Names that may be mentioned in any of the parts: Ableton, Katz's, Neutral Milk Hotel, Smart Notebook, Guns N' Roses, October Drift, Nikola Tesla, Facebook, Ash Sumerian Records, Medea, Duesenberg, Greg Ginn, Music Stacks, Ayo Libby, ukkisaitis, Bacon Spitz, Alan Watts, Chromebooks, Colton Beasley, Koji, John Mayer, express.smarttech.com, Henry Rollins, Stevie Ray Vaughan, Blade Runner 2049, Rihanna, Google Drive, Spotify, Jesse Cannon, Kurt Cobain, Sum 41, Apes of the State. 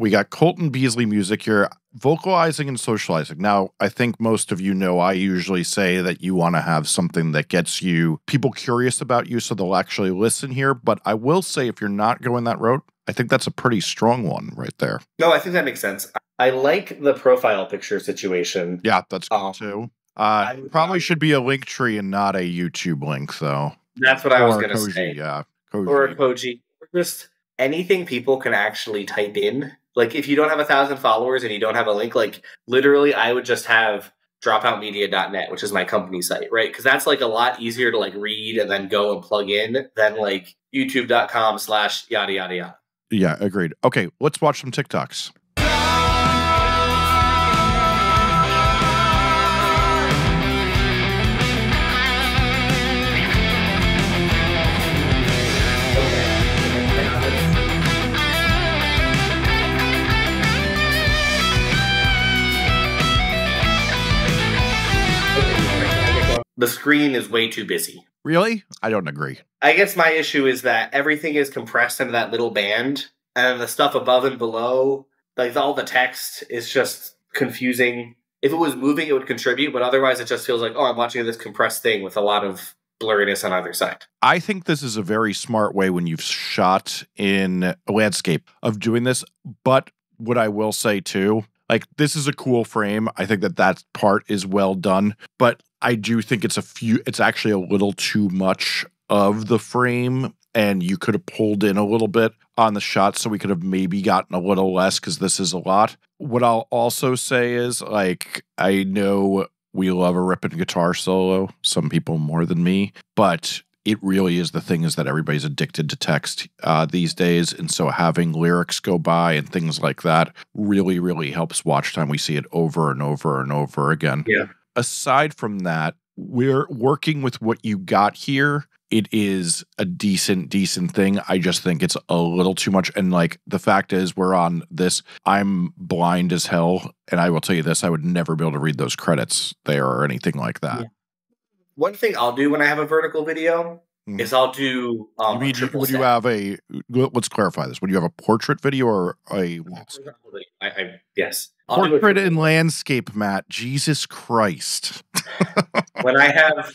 we got Colton Beasley music here, vocalizing and socializing. Now, I think most of you know I usually say that you want to have something that gets you people curious about you so they'll actually listen here. But I will say if you're not going that route, I think that's a pretty strong one right there. No, I think that makes sense. I like the profile picture situation. Yeah, that's cool too. Probably should be a link tree and not a YouTube link, though. That's what I was going to say. Yeah, Koji. Or a Koji. Just anything people can actually type in. Like, if you don't have 1,000 followers and you don't have a link, like, literally, I would just have dropoutmedia.net, which is my company site, right? Because that's, like, a lot easier to, like, read and then go and plug in than, like, youtube.com/yada, yada, yada. Yeah, agreed. Okay, let's watch some TikToks. The screen is way too busy. Really? I don't agree. I guess my issue is that everything is compressed into that little band, and the stuff above and below, like all the text, is just confusing. If it was moving, it would contribute, but otherwise it just feels like, oh, I'm watching this compressed thing with a lot of blurriness on either side. I think this is a very smart way when you've shot in a landscape of doing this, but what I will say too, like, this is a cool frame. I think that that part is well done, but I do think it's actually a little too much of the frame, and you could have pulled in a little bit on the shot so we could have maybe gotten a little less because this is a lot. What I'll also say is, like, I know we love a ripping guitar solo, some people more than me, but it really is the thing is that everybody's addicted to text these days. And so having lyrics go by and things like that really, really helps watch time. We see it over and over and over again. Yeah. Aside from that, we're working with what you got here. It is a decent thing. I just think it's a little too much. And, like, the fact is we're on this. I'm blind as hell. And I will tell you this, I would never be able to read those credits there or anything like that. Yeah. One thing I'll do when I have a vertical video is I'll do you mean, would you have a, let's clarify this. Would you have a portrait video or a landscape? Yes. Portrait and landscape, Matt. Jesus Christ. when I have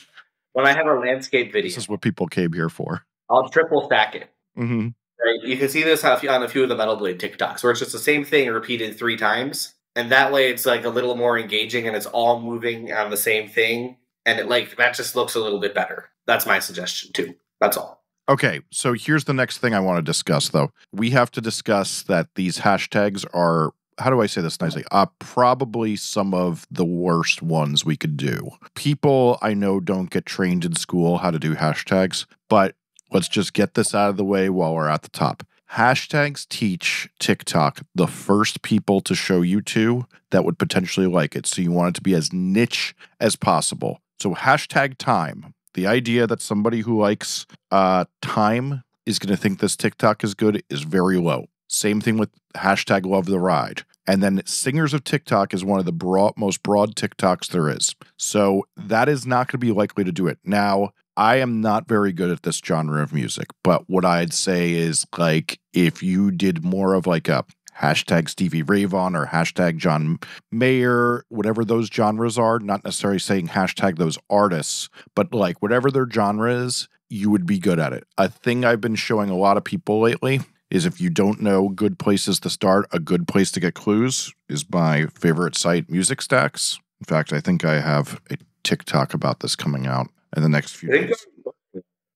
a landscape video. This is what people came here for. I'll triple stack it. Mm-hmm. Right? You can see this on a few of the Metal Blade TikToks where it's just the same thing repeated 3 times. And that way it's, like, a little more engaging and it's all moving on the same thing. And it, like, that just looks a little bit better. That's my suggestion too. That's all. Okay, so here's the next thing I want to discuss, though. We have to discuss that these hashtags are, how do I say this nicely? Probably some of the worst ones we could do. People I know don't get trained in school how to do hashtags, but let's just get this out of the way while we're at the top. Hashtags teach TikTok the first people to show you to that would potentially like it. So you want it to be as niche as possible. So hashtag time. The idea that somebody who likes time is going to think this TikTok is good is very low. Same thing with hashtag love the ride. And then singers of TikTok is one of the most broad TikToks there is. So that is not going to be likely to do it. Now, I am not very good at this genre of music, but what I'd say is, like, if you did more of, like, a hashtag Stevie Ray Vaughan or hashtag John Mayer, whatever those genres are, not necessarily saying hashtag those artists, but, like, whatever their genre is, you would be good at it. A thing I've been showing a lot of people lately is if you don't know good places to start, a good place to get clues is my favorite site, Music Stacks. In fact, I think I have a TikTok about this coming out in the next few days.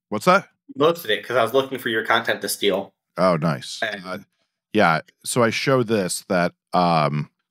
What's that? Posted it because I was looking for your content to steal. Oh, nice. Yeah, so I show this that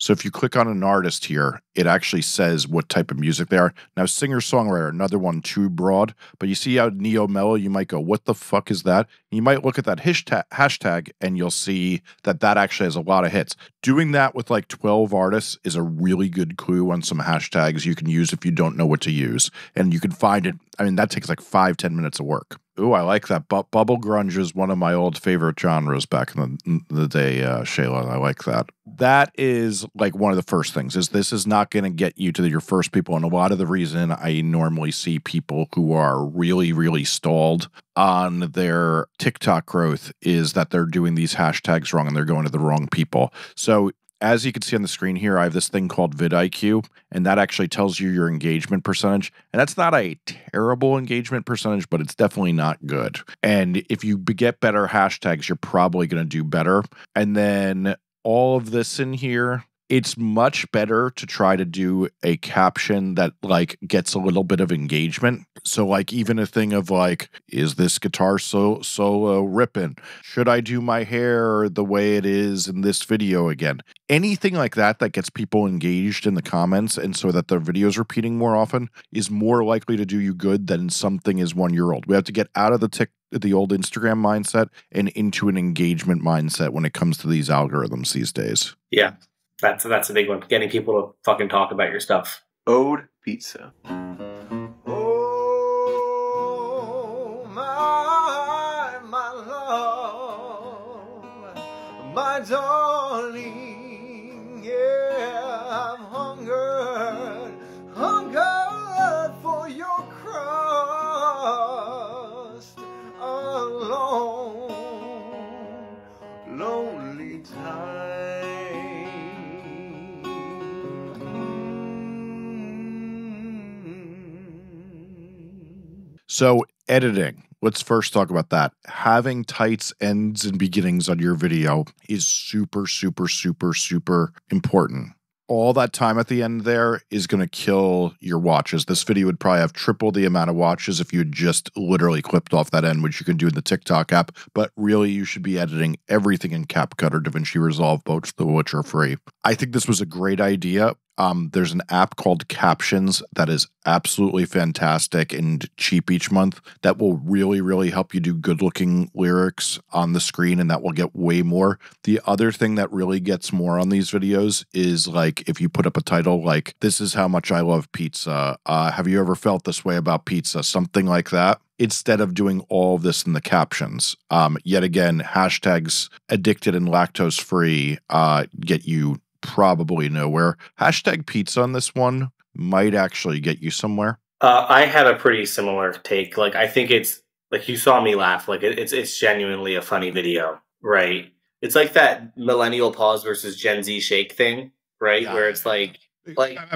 so if you click on an artist here, it actually says what type of music they are. Now, singer-songwriter, another one too broad, but you see how neo-mellow, you might go, what the fuck is that? And you might look at that hashtag and you'll see that that actually has a lot of hits. Doing that with, like, 12 artists is a really good clue on some hashtags you can use if you don't know what to use. And you can find it. I mean, that takes like 5-10 minutes of work. Ooh, I like that. Bubble grunge is one of my old favorite genres back in the day, Shayla. I like that. That is like one of the first things is this is not going to get you to your first people. And a lot of the reason I normally see people who are really, really stalled on their TikTok growth is that they're doing these hashtags wrong and they're going to the wrong people. So as you can see on the screen here, I have this thing called VidIQ, and that actually tells you your engagement percentage. And that's not a terrible engagement percentage, but it's definitely not good. And if you get better hashtags, you're probably going to do better. And then all of this in here, it's much better to try to do a caption that like gets a little bit of engagement. So like even a thing of like, is this guitar solo ripping? Should I do my hair the way it is in this video again? Anything like that that gets people engaged in the comments and so that their video's repeating more often is more likely to do you good than something is 1 year old. We have to get out of the old Instagram mindset and into an engagement mindset when it comes to these algorithms these days. Yeah. That's a big one. Getting people to fucking talk about your stuff. Ode Pizza. Oh, my love, my darling, yeah, I'm hungered for your crust alone, lonely time. So editing, let's first talk about that. Having tights, ends, and beginnings on your video is super, super, super, super important. All that time at the end there is going to kill your watches. This video would probably have triple the amount of watches if you had just literally clipped off that end, which you can do in the TikTok app. But really, you should be editing everything in CapCut or DaVinci Resolve, both of which are free. I think this was a great idea. There's an app called Captions that is absolutely fantastic and cheap each month that will really, really help you do good-looking lyrics on the screen, and that will get way more. The other thing that really gets more on these videos is, like, if you put up a title like, this is how much I love pizza, have you ever felt this way about pizza, something like that, instead of doing all of this in the captions. Yet again, hashtags addicted and lactose-free get you probably nowhere. Hashtag pizza on this one might actually get you somewhere. I have a pretty similar take. Like, I think it's like you saw me laugh. Like it's genuinely a funny video, right? It's like that millennial pause versus Gen Z shake thing, right? Yeah. Where it's like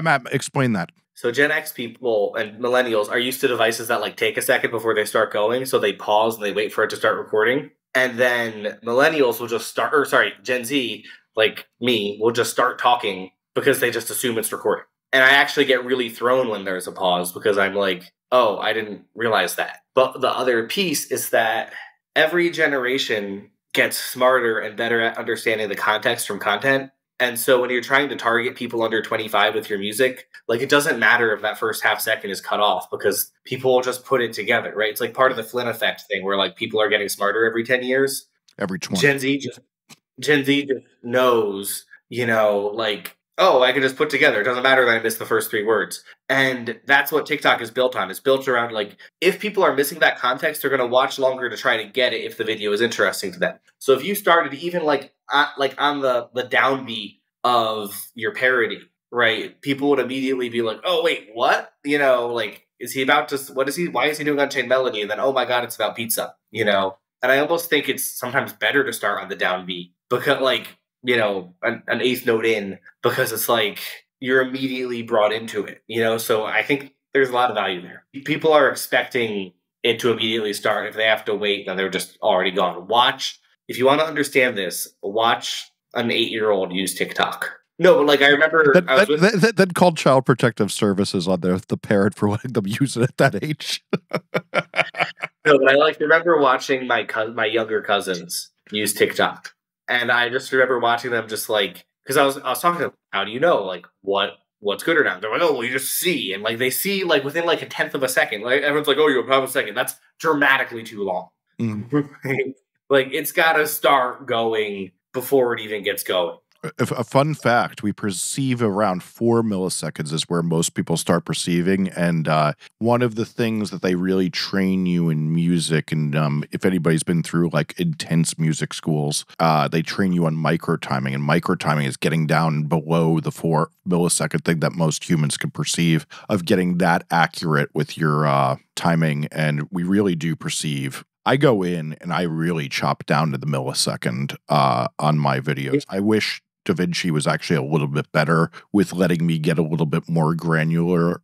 Matt, explain that. So Gen X people and millennials are used to devices that like take a second before they start going. So they pause and they wait for it to start recording. And then millennials will just start, or sorry, Gen Z, like me, will just start talking because they just assume it's recording. And I actually get really thrown when there's a pause because I'm like, oh, I didn't realize that. But the other piece is that every generation gets smarter and better at understanding the context from content. And so when you're trying to target people under 25 with your music, like it doesn't matter if that first half second is cut off because people will just put it together, right? It's like part of the Flynn effect thing where like people are getting smarter every 10 years. Every 20. Gen Z just knows, you know, like, oh, I can just put together. It doesn't matter that I missed the first three words. And that's what TikTok is built on. It's built around, like, if people are missing that context, they're going to watch longer to try to get it if the video is interesting to them. So if you started even, like on the downbeat of your parody, right, people would immediately be like, oh, wait, what? You know, like, is he about to, what is he, why is he doing Unchained Melody? And then, oh, my God, it's about pizza, you know? And I almost think it's sometimes better to start on the downbeat. Because, like, you know, an eighth note in, because it's like you're immediately brought into it, you know? So I think there's a lot of value there. People are expecting it to immediately start. If they have to wait, then they're just already gone. Watch, if you want to understand this, watch an 8-year-old use TikTok. No, but like I remember that called Child Protective Services on there, the parent for letting them use it at that age. No, but I like remember watching my younger cousins use TikTok. And I just remember watching them just like, because I was talking to them, how do you know, like, what's good or not? They're like, oh, well, you just see. And, like, they see, like, within, like, a tenth of a second. Like, everyone's like, oh, you're a half a second. That's dramatically too long. Mm. Like, it's got to start going before it even gets going. a fun fact, we perceive around 4 milliseconds is where most people start perceiving. And one of the things that they really train you in music, and if anybody's been through like intense music schools, they train you on micro timing. And micro timing is getting down below the 4 millisecond thing that most humans can perceive, of getting that accurate with your timing. And we really do perceive. I go in and I really chop down to the millisecond on my videos. I wish DaVinci was actually a little bit better with letting me get a little bit more granular,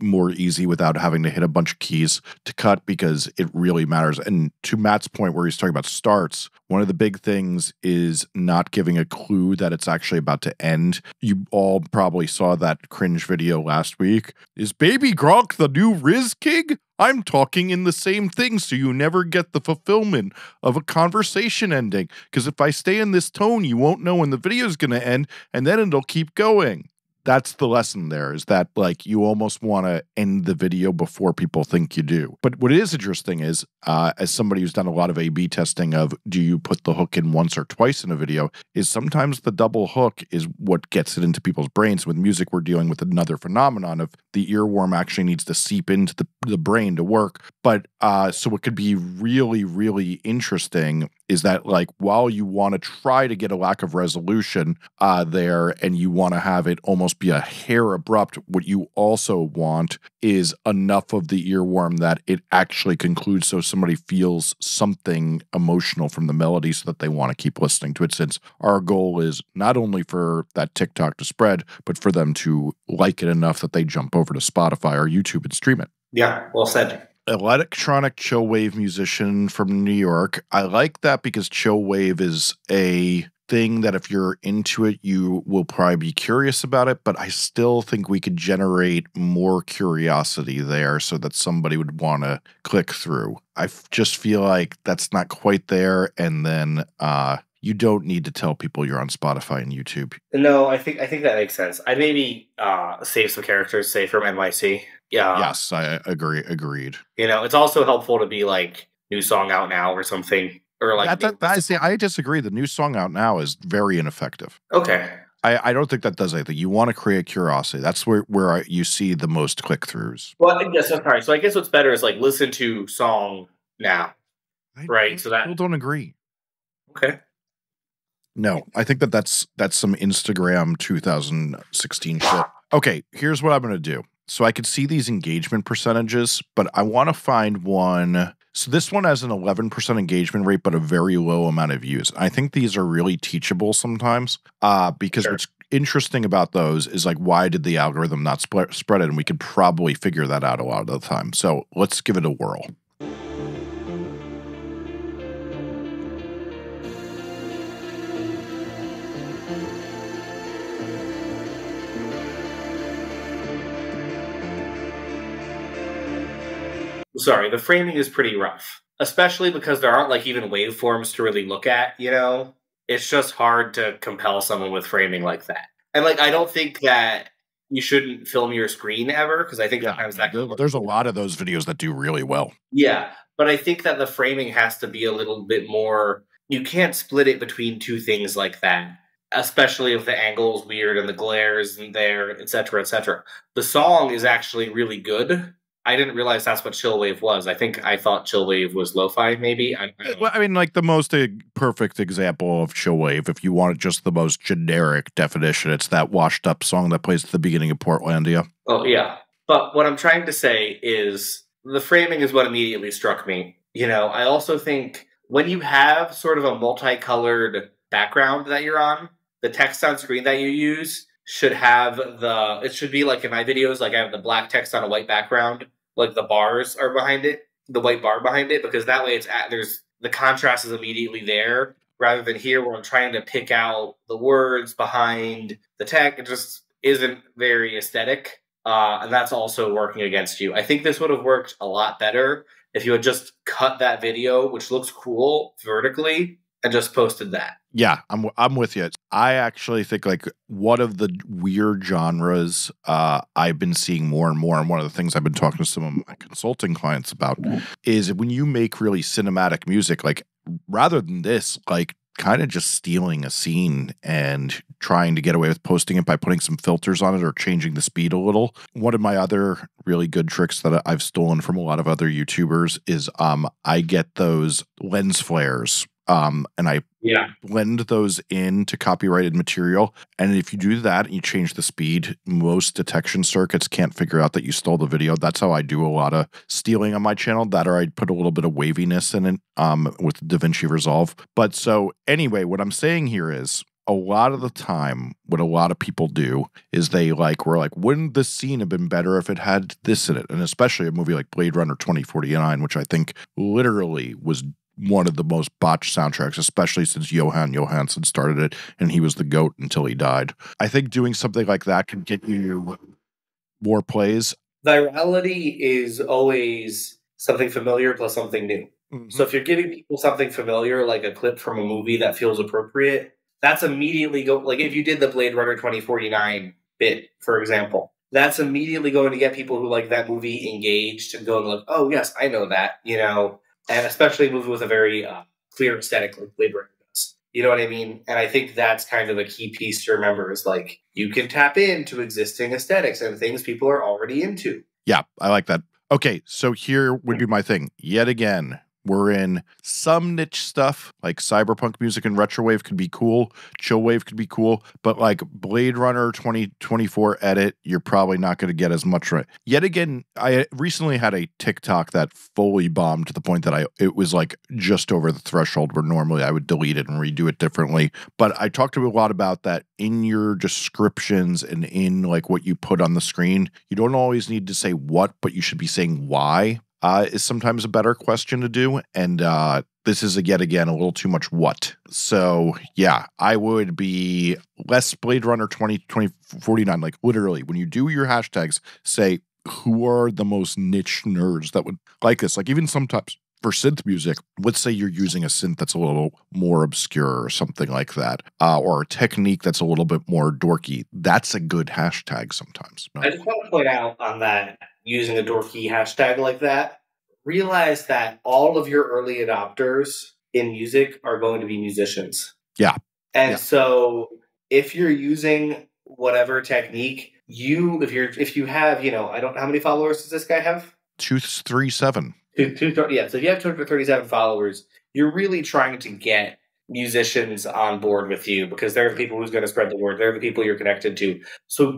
more easy without having to hit a bunch of keys to cut, because it really matters. And to Matt's point where he's talking about starts, one of the big things is not giving a clue that it's actually about to end. You all probably saw that cringe video last week. Is Baby Gronk the new Riz King? I'm talking in the same thing, so you never get the fulfillment of a conversation ending. Because if I stay in this tone, you won't know when the video's going to end, and then it'll keep going. That's the lesson there, is that, like, you almost want to end the video before people think you do. But what is interesting is, as somebody who's done a lot of A/B testing of do you put the hook in once or twice in a video, is sometimes the double hook is what gets it into people's brains. With music, we're dealing with another phenomenon of the earworm actually needs to seep into the brain to work. But so what could be really, really interesting is that, like, while you want to try to get a lack of resolution there, and you want to have it almost be a hair abrupt, what you also want is enough of the earworm that it actually concludes, so somebody feels something emotional from the melody so that they want to keep listening to it, since our goal is not only for that TikTok to spread, but for them to like it enough that they jump over to Spotify or YouTube and stream it. Yeah, well said. Electronic chillwave musician from New York. I like that because chillwave is a thing that if you're into it, you will probably be curious about it, but I still think we could generate more curiosity there so that somebody would want to click through. I just feel like that's not quite there. And then you don't need to tell people you're on Spotify and YouTube. No, I think that makes sense. I'd maybe save some characters, say, from NYC. Yeah. Yes, I agree. Agreed. You know, it's also helpful to be like, new song out now or something. Or like I disagree. The new song out now is very ineffective. Okay. I don't think that does anything. You want to create curiosity. That's where you see the most click-throughs. Well, I guess that's right. So I guess what's better is like, listen to song now. Right? So that people don't agree. Okay. No, I think that that's some Instagram 2016 shit. Okay, here's what I'm going to do. So I could see these engagement percentages, but I want to find one. So this one has an 11% engagement rate, but a very low amount of views. I think these are really teachable sometimes because what's interesting about those is, like, why did the algorithm not spread it? And we could probably figure that out a lot of the time. So let's give it a whirl. Sorry, the framing is pretty rough, especially because there aren't, like, even waveforms to really look at, you know? It's just hard to compel someone with framing like that. And, like, I don't think that you shouldn't film your screen ever, because I think sometimes that could work. There's a lot of those videos that do really well. Yeah, but I think that the framing has to be a little bit more... You can't split it between two things like that, especially if the angle's weird and the glare's in there, etc., etc. The song is actually really good. I didn't realize that's what chillwave was. I thought chillwave was lo-fi, maybe. I mean, like, the most perfect example of chillwave, if you want just the most generic definition, it's that washed-up song that plays at the beginning of Portlandia. Oh, yeah. But what I'm trying to say is the framing is what immediately struck me. You know, I also think when you have sort of a multicolored background that you're on, the text on screen that you use should have the... It should be, like, in my videos, like, I have the black text on a white background. Like, the bars are behind it, the white bar behind it, because that way it's at, there's the contrast is immediately there, rather than here where I'm trying to pick out the words behind the tech. It just isn't very aesthetic, and that's also working against you. I think this would have worked a lot better if you had just cut that video, which looks cool, vertically, and just posted that. Yeah, I'm with you. I actually think, like, one of the weird genres I've been seeing more and more, and one of the things I've been talking to some of my consulting clients about, is when you make really cinematic music, like, rather than this, like, kind of just stealing a scene and trying to get away with posting it by putting some filters on it or changing the speed a little. One of my other really good tricks that I've stolen from a lot of other YouTubers is I get those lens flares and I blend those into copyrighted material. And if you do that and you change the speed, most detection circuits can't figure out that you stole the video. That's how I do a lot of stealing on my channel. That or I put a little bit of waviness in it with DaVinci Resolve. But so anyway, what I'm saying here is a lot of the time what a lot of people do is they were like, wouldn't this scene have been better if it had this in it? And especially a movie like Blade Runner 2049, which I think literally was one of the most botched soundtracks, especially since Johan Johansson started it, and he was the GOAT until he died. I think doing something like that can get you more plays. Virality is always something familiar plus something new. Mm-hmm. So if you're giving people something familiar, like a clip from a movie that feels appropriate, that's immediately go. Like if you did the Blade Runner 2049 bit, for example, that's immediately going to get people who like that movie engaged and going like, oh yes, I know that, you know. And especially a movie with a very clear aesthetic like Blade Runner does. You know what I mean? And I think that's kind of a key piece to remember is like, you can tap into existing aesthetics and things people are already into. Yeah, I like that. Okay, so here would be my thing. Yet again, we're in some niche stuff, like cyberpunk music and retrowave could be cool, chillwave could be cool, but like Blade Runner 2024 edit, you're probably not going to get as much right. Yet again, I recently had a TikTok that fully bombed to the point that it was like just over the threshold where normally I would delete it and redo it differently. But I talked to a lot about that in your descriptions and in like what you put on the screen. You don't always need to say what, but you should be saying why. Is sometimes a better question to do. And this is, yet again, a little too much what. So, yeah, I would be less Blade Runner 2049. Like, literally, when you do your hashtags, say, who are the most niche nerds that would like this? Like, even sometimes for synth music, let's say you're using a synth that's a little more obscure or something like that, or a technique that's a little bit more dorky. That's a good hashtag sometimes. I just want to point out on that, using a dorky hashtag like that, realize that all of your early adopters in music are going to be musicians. Yeah. And so if you're using whatever technique, if you have, you know, I don't, how many followers does this guy have? 237. So if you have 237 followers, you're really trying to get musicians on board with you because they're the people who's going to spread the word. They're the people you're connected to. So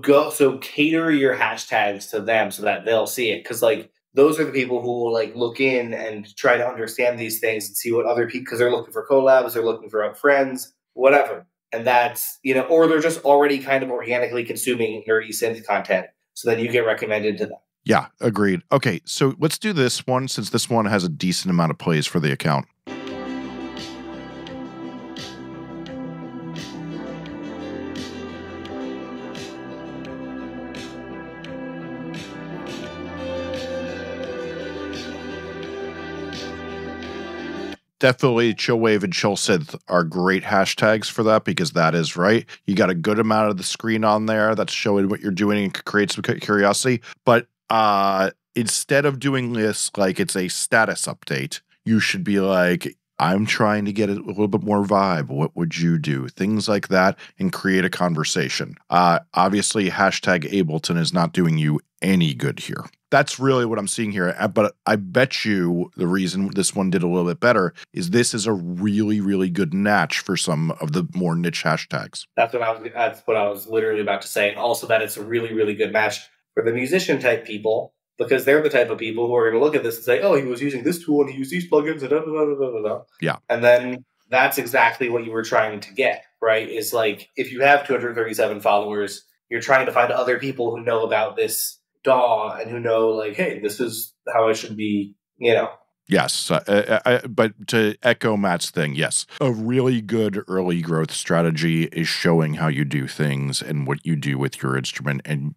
cater your hashtags to them so that they'll see it. Cause like those are the people who will like look in and try to understand these things and see what other people, cause they're looking for collabs, they're looking for friends, whatever. And that's, you know, or they're just already kind of organically consuming nerdy synth content. So then you get recommended to them. Yeah. Agreed. Okay. So let's do this one since this one has a decent amount of plays for the account. Definitely chillwave and chill synth are great hashtags for that because that is right. You got a good amount of the screen on there that's showing what you're doing and creates some curiosity. But instead of doing this like it's a status update, you should be like, I'm trying to get a little bit more vibe. What would you do? Things like that and create a conversation. Obviously, hashtag Ableton is not doing you any good here. That's really what I'm seeing here. But I bet you the reason this one did a little bit better is this is a really, really good match for some of the more niche hashtags. That's what I was literally about to say. And also that it's a really, really good match for the musician type people because they're the type of people who are going to look at this and say, oh, he was using this tool and he used these plugins and da, da, da, da, da, da. Yeah. And then that's exactly what you were trying to get, right? It's like if you have 237 followers, you're trying to find other people who know about this DAW and who know like, hey, this is how I should be, you know. Yes, but to echo Matt's thing, yes, a really good early growth strategy is showing how you do things and what you do with your instrument. And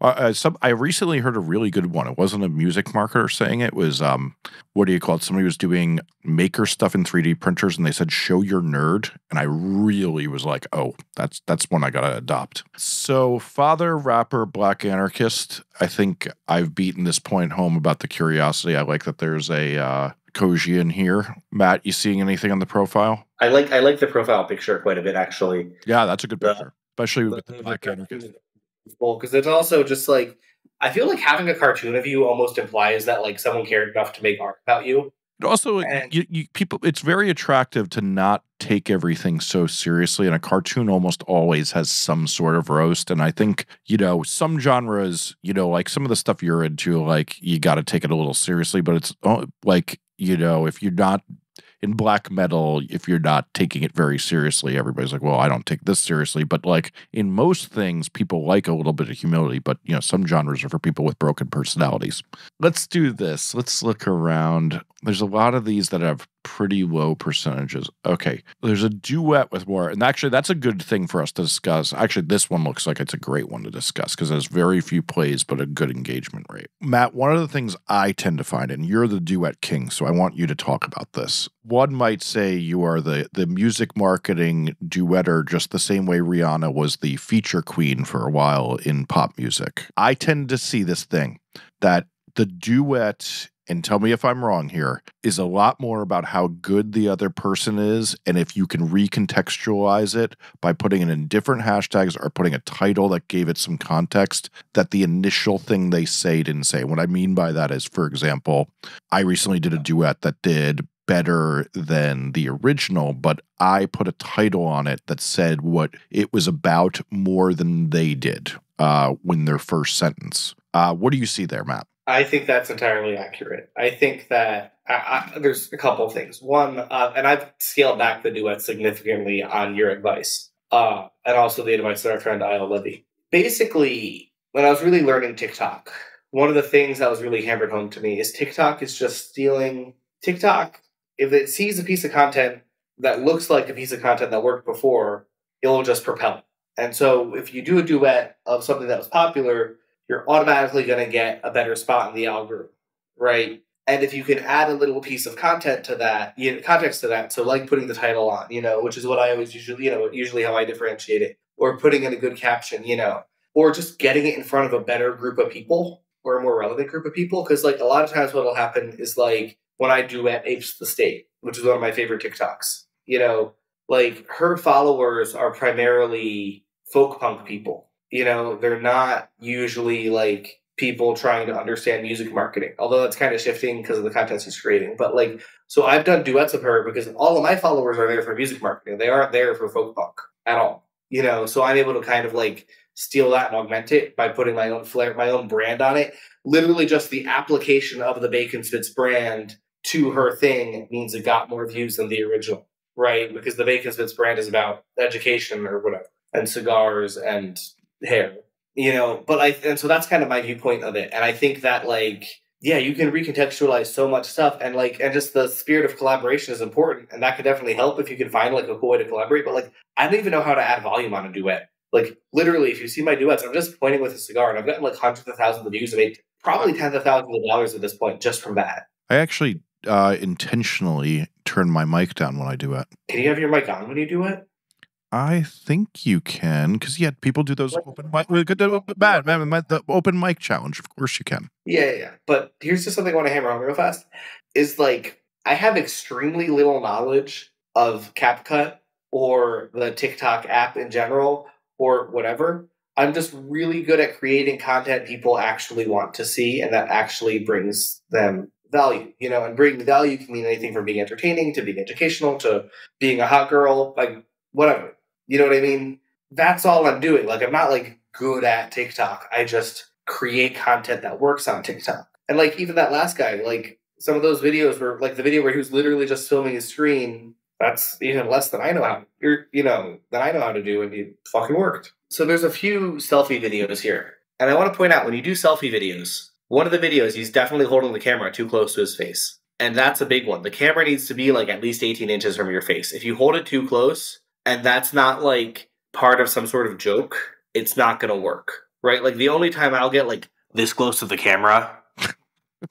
I recently heard a really good one. It wasn't a music marketer saying it. It was, what do you call it? Somebody was doing maker stuff in 3D printers and they said, show your nerd. And I really was like, oh, that's one I got to adopt. So Father, Rapper, Black Anarchist, I think I've beaten this point home about the curiosity. I like that there's a Koji in here. Matt, you seeing anything on the profile? I like the profile picture quite a bit, actually. Yeah, that's a good picture, especially with the black characters. Well, because it's also just like, I feel like having a cartoon of you almost implies that like someone cared enough to make art about you. Also, people, it's very attractive to not take everything so seriously, and a cartoon almost always has some sort of roast. And I think, you know, some genres, you know, like some of the stuff you're into, like you got to take it a little seriously, but it's like, you know, if you're not in black metal, if you're not taking it very seriously, everybody's like, well, I don't take this seriously. But like in most things, people like a little bit of humility, but you know, some genres are for people with broken personalities. Let's do this. Let's look around. There's a lot of these that have pretty low percentages. Okay. There's a duet with more. And actually, that's a good thing for us to discuss. Actually, this one looks like it's a great one to discuss because there's very few plays, but a good engagement rate. Matt, one of the things I tend to find, and you're the duet king, so I want you to talk about this. One might say you are the music marketing duetter, just the same way Rihanna was the feature queen for a while in pop music. I tend to see this thing that the duet, and tell me if I'm wrong here, is a lot more about how good the other person is, and if you can recontextualize it by putting it in different hashtags or putting a title that gave it some context that the initial thing they say didn't say. What I mean by that is, for example, I recently did a duet that did better than the original, but I put a title on it that said what it was about more than they did when their first sentence. What do you see there, Matt? I think that's entirely accurate. I think that there's a couple of things. One, and I've scaled back the duet significantly on your advice, and also the advice of our friend Ayo Libby. Basically, when I was really learning TikTok, one of the things that was really hammered home to me is TikTok is just stealing. TikTok, if it sees a piece of content that looks like a piece of content that worked before, it'll just propel it. And so if you do a duet of something that was popular, you're automatically going to get a better spot in the algorithm, right? And if you can add a little piece of content to that, you know, context to that, so like putting the title on, you know, which is what I always usually, you know, usually how I differentiate it, or putting in a good caption, you know, or just getting it in front of a better group of people or a more relevant group of people. Because like a lot of times what will happen is like when I duet Apes of the State, which is one of my favorite TikToks, you know, like her followers are primarily folk punk people. You know, they're not usually like people trying to understand music marketing, although that's kind of shifting because of the content she's creating. But like, so I've done duets of her because all of my followers are there for music marketing. They aren't there for folk punk at all. You know, so I'm able to kind of like steal that and augment it by putting my own flair, my own brand on it. Literally just the application of the Bacon Spitz brand to her thing means it got more views than the original, right? Because the Bacon Spitz brand is about education or whatever, and cigars and hair, you know. But and so that's kind of my viewpoint of it. And I think that like, yeah, you can recontextualize so much stuff, and like, and just the spirit of collaboration is important, and that could definitely help if you can find like a cool way to collaborate. But like, I don't even know how to add volume on a duet. Like literally, if you see my duets, I'm just pointing with a cigar, and I've gotten like hundreds of thousands of views and made probably tens of thousands of dollars at this point just from that. I actually intentionally turn my mic down when I duet. Can you have your mic on when you duet? I think you can, because yeah, people do those open mic. The open mic challenge, of course you can. Yeah. But here's just something I want to hammer on real fast: is like I have extremely little knowledge of CapCut or the TikTok app in general or whatever. I'm just really good at creating content people actually want to see, and that actually brings them value, you know. And bringing value can mean anything from being entertaining to being educational to being a hot girl, like whatever. You know what I mean? That's all I'm doing. Like, I'm not, like, good at TikTok. I just create content that works on TikTok. And, like, even that last guy, like, some of those videos were, like, the video where he was literally just filming his screen, that's even less than I know how, than I know how to do, and it fucking worked. So there's a few selfie videos here. And I want to point out, when you do selfie videos, one of the videos, he's definitely holding the camera too close to his face. And that's a big one. The camera needs to be, like, at least 18 inches from your face. If you hold it too close, and that's not, like, part of some sort of joke, it's not going to work, right? Like, the only time I'll get, like, this close to the camera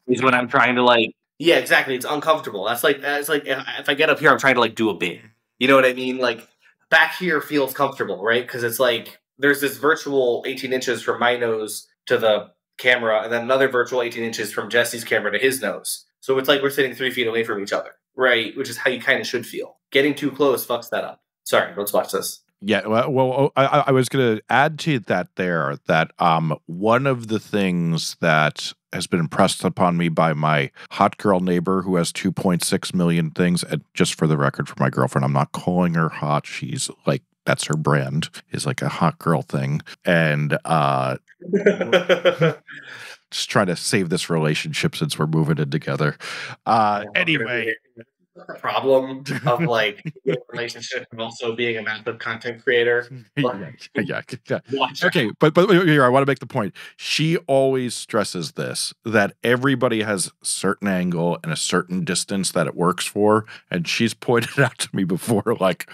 is when I'm trying to, like... Yeah, exactly. It's uncomfortable. That's like if I get up here, I'm trying to, like, do a bit. You know what I mean? Like, back here feels comfortable, right? Because it's, like, there's this virtual 18 inches from my nose to the camera, and then another virtual 18 inches from Jesse's camera to his nose. So it's like we're sitting 3 feet away from each other, right? Which is how you kind of should feel. Getting too close fucks that up. Sorry, let's watch this. Yeah, well, I was going to add to that there that one of the things that has been impressed upon me by my hot girl neighbor who has 2.6 million things, and just for the record for my girlfriend, I'm not calling her hot. She's like, that's her brand, is like a hot girl thing. And just trying to save this relationship since we're moving in together. Anyway. Problem of like your relationship and also being a massive content creator. Okay, but here I want to make the point. She always stresses this, that everybody has a certain angle and a certain distance that it works for. And she's pointed out to me before, like,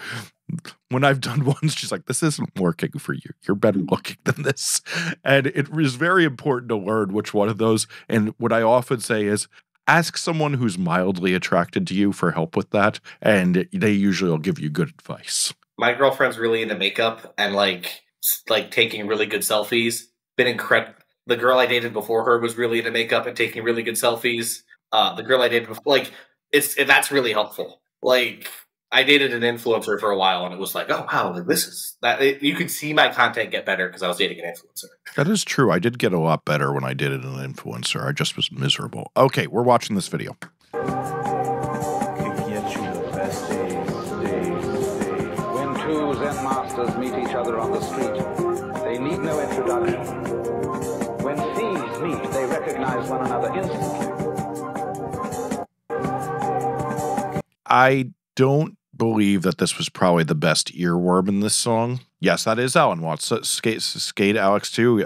when I've done ones, she's like, this isn't working for you. You're better looking than this. And it is very important to learn which one of those. And what I often say is, ask someone who's mildly attracted to you for help with that, and they usually will give you good advice. My girlfriend's really into makeup and like taking really good selfies. Been incredible. The girl I dated before her was really into makeup and taking really good selfies. The girl I dated before, like, that's really helpful. Like, I dated an influencer for a while, and it was like, oh wow, like this is that. You could see my content get better because I was dating an influencer. That is true. I did get a lot better when I dated an influencer. I just was miserable. Okay, we're watching this video. When two Zen masters meet each other on the street, they need no introduction. When thieves meet, they recognize one another instantly. I don't believe that this was probably the best earworm in this song. Yes, that is Alan Watts. Skate Alex too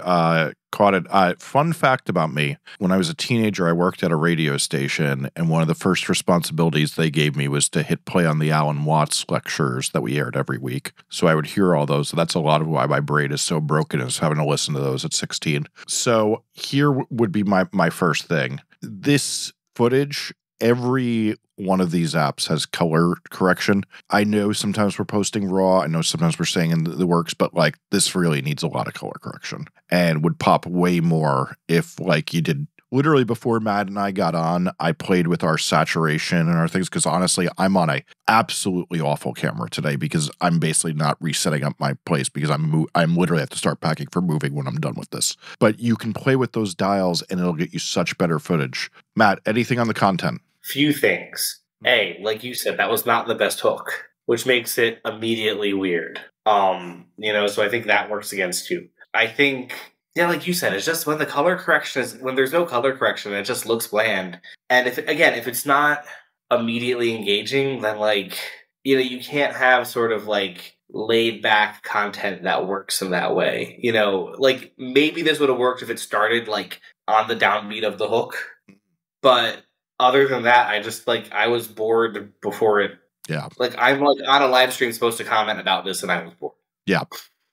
caught it. Fun fact about me, when I was a teenager, I worked at a radio station, and one of the first responsibilities they gave me was to hit play on the Alan Watts lectures that we aired every week. So I would hear all those. So that's a lot of why my brain is so broken, is having to listen to those at 16. So here would be my first thing. This footage, every one of these apps has color correction. I know sometimes we're posting raw. I know sometimes we're saying in the works, but like this really needs a lot of color correction and would pop way more if like you did. Literally before Matt and I got on, I played with our saturation and our things because honestly, I'm on a absolutely awful camera today because I'm basically not resetting up my place because I'm literally have to start packing for moving when I'm done with this. But you can play with those dials and it'll get you such better footage. Matt, anything on the content? Few things. A, like you said, that was not the best hook, which makes it immediately weird. You know, so I think that works against you. I think, yeah, like you said, it's just when the color correction is, when there's no color correction, it just looks bland. And if, again, if it's not immediately engaging, then like, you know, you can't have sort of like laid back content that works in that way. You know, like maybe this would have worked if it started like on the downbeat of the hook, but other than that, I just, like, I was bored before it. Yeah. Like, I'm, like, on a live stream supposed to comment about this, and I was bored. Yeah.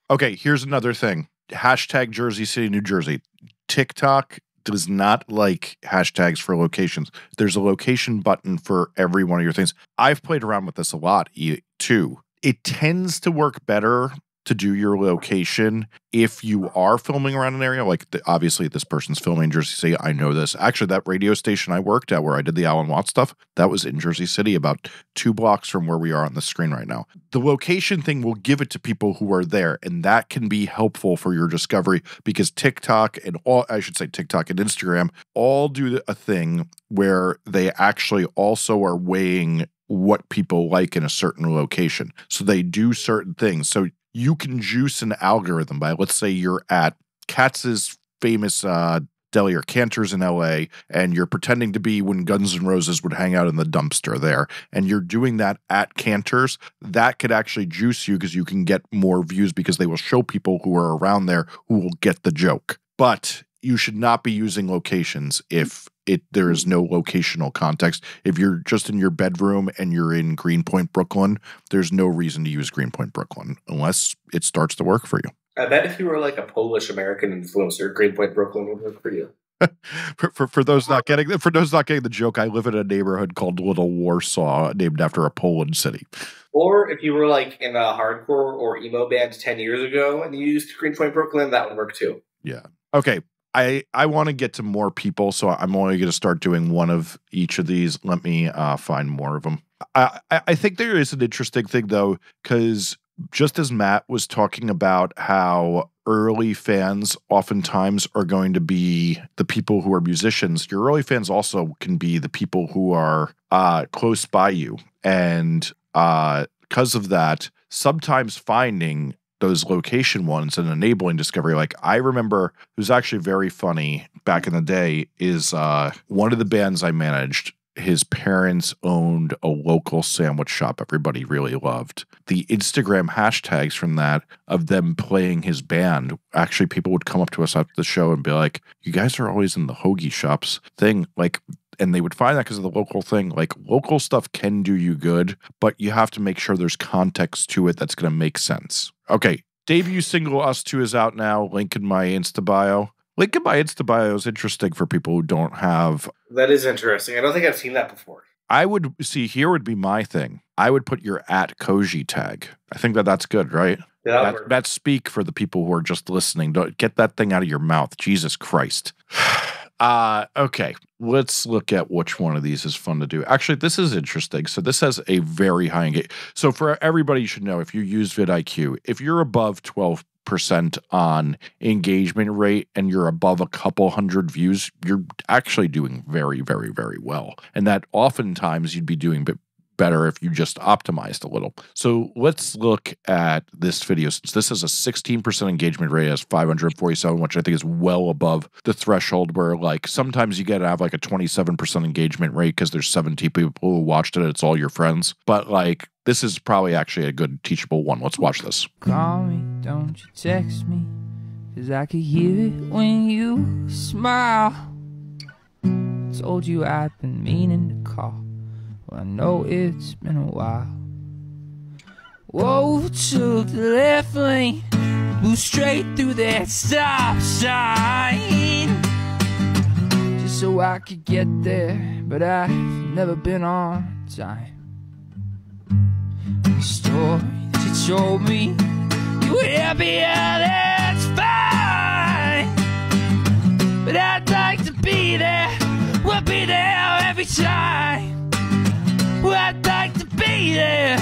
Okay, here's another thing. Hashtag Jersey City, New Jersey. TikTok does not like hashtags for locations. There's a location button for every one of your things. I've played around with this a lot, too. It tends to work better to do your location if you are filming around an area, like obviously this person's filming in Jersey City. I know this. Actually, that radio station I worked at where I did the Alan Watts stuff, that was in Jersey City, about 2 blocks from where we are on the screen right now. The location thing will give it to people who are there, and that can be helpful for your discovery because TikTok and TikTok and Instagram all do a thing where they actually also are weighing what people like in a certain location. So they do certain things. So you can juice an algorithm by, let's say you're at Katz's famous deli or Cantor's in LA, and you're pretending to be when Guns N' Roses would hang out in the dumpster there, and you're doing that at Cantor's. That could actually juice you because you can get more views because they will show people who are around there who will get the joke. But you should not be using locations if there is no locational context. If you're just in your bedroom and you're in Greenpoint, Brooklyn, there's no reason to use Greenpoint, Brooklyn, unless it starts to work for you. I bet if you were like a Polish-American influencer, Greenpoint, Brooklyn would work for you. for those not getting the joke, I live in a neighborhood called Little Warsaw, named after a Polish city. Or if you were like in a hardcore or emo band 10 years ago and you used Greenpoint, Brooklyn, that would work too. Yeah. Okay. I want to get to more people, so I'm only going to start doing one of each of these. Let me find more of them. I think there is an interesting thing, though, because just as Matt was talking about how early fans oftentimes are going to be the people who are musicians, your early fans also can be the people who are close by you. And because of that, sometimes finding those location ones and enabling discovery. Like I remember, it was actually very funny back in the day, is one of the bands I managed, his parents owned a local sandwich shop everybody really loved. The Instagram hashtags from that of them playing his band, actually people would come up to us after the show and be like, you guys are always in the hoagie shops thing. Like, and they would find that because of the local thing. Like, local stuff can do you good, but you have to make sure there's context to it that's going to make sense. Okay, debut single Us Two is out now. Link in my Insta bio. Link in my Insta bio is interesting for people who don't have. That is interesting. I don't think I've seen that before. I would see, here would be my thing. I would put your @Koji tag. I think that that's good, right? Yeah, that's speak for the people who are just listening. Don't get that thing out of your mouth. Jesus Christ. Okay, let's look at which one of these is fun to do. Actually, this is interesting. So this has a very high engagement. So for everybody, you should know, if you use vidIQ, if you're above 12% on engagement rate and you're above a couple hundred views, you're actually doing very, very, very well. And that oftentimes you'd be doing a bit better if you just optimized a little. So let's look at this video. Since this is a 16% engagement rate, as 547, which I think is well above the threshold where, like, sometimes you get to have like a 27% engagement rate because there's 70 people who watched it. It's all your friends. But like, this is probably actually a good teachable one. Let's watch this. Call me, don't you text me, because I could hear it when you smile. Told you I've been meaning to call. Well, I know it's been a while. Whoa, to the left lane, move straight through that stop sign, just so I could get there, but I've never been on time. The story that you told me, you were happier, that's fine, but I'd like to be there, we'll be there every time. Well, I'd like to be there.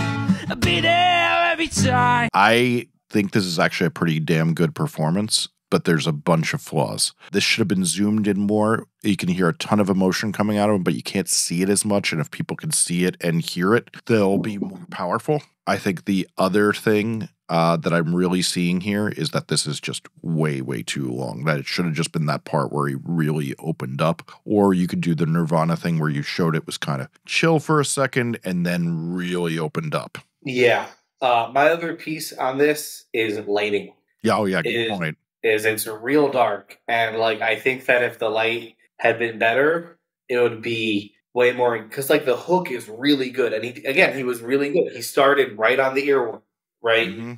I'll be there every time. I think this is actually a pretty damn good performance, but there's a bunch of flaws. This should have been zoomed in more. You can hear a ton of emotion coming out of him, but you can't see it as much. And if people can see it and hear it, they'll be more powerful. I think the other thing that I'm really seeing here is that this is just way, way too long. That it should have just been that part where he really opened up. Or you could do the Nirvana thing where you showed it was kind of chill for a second and then really opened up. Yeah. My other piece on this is lighting. Yeah. Oh, yeah. Good point. It's real dark. And, like, I think that if the light had been better, it would be way more. Because, like, the hook is really good. And, he was really good. He started right on the earworm. Right? Mm-hmm.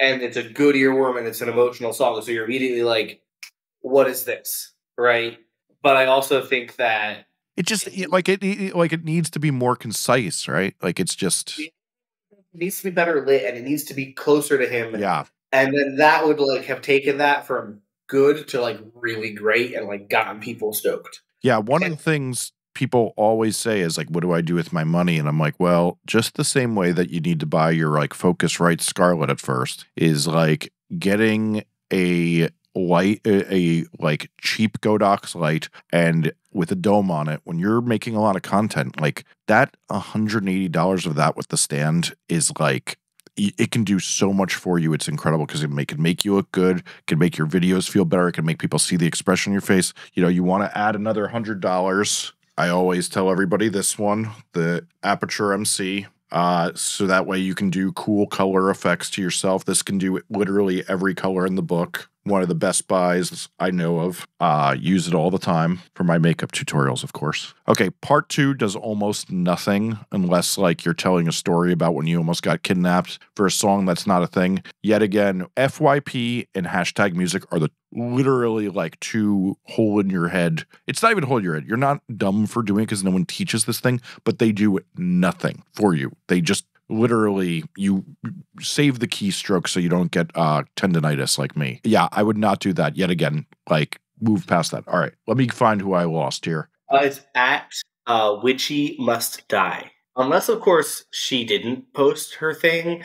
And it's a good earworm and it's an emotional song. So you're immediately like, what is this? Right? But I also think that it just it needs to be more concise, right? Like it's just, it needs to be better lit and it needs to be closer to him. Yeah. And then that would like have taken that from good to like really great and like gotten people stoked. Yeah. One of the things people always say is like, what do I do with my money? And I'm like, well, just the same way that you need to buy your like Focusrite Scarlett at first is like getting a like cheap Godox light and with a dome on it. When you're making a lot of content like that, $180 of that with the stand is like, it can do so much for you. It's incredible because it can make you look good, it can make your videos feel better, it can make people see the expression on your face. You know, you want to add another $100. I always tell everybody this one, the Aperture MC, so that way you can do cool color effects to yourself. This can do literally every color in the book. One of the best buys I know of. Use it all the time for my makeup tutorials, of course. Okay, part two does almost nothing unless like you're telling a story about when you almost got kidnapped for a song that's not a thing. Yet again, FYP and hashtag music are the literally like two hole in your head. It's not even hole in your head. You're not dumb for doing it because no one teaches this thing, but they do nothing for you. They just literally, you save the keystroke so you don't get tendinitis like me. Yeah, I would not do that. Yet again, like move past that. All right. Let me find who I lost here. It's at Witchy Must Die. Unless, of course, she didn't post her thing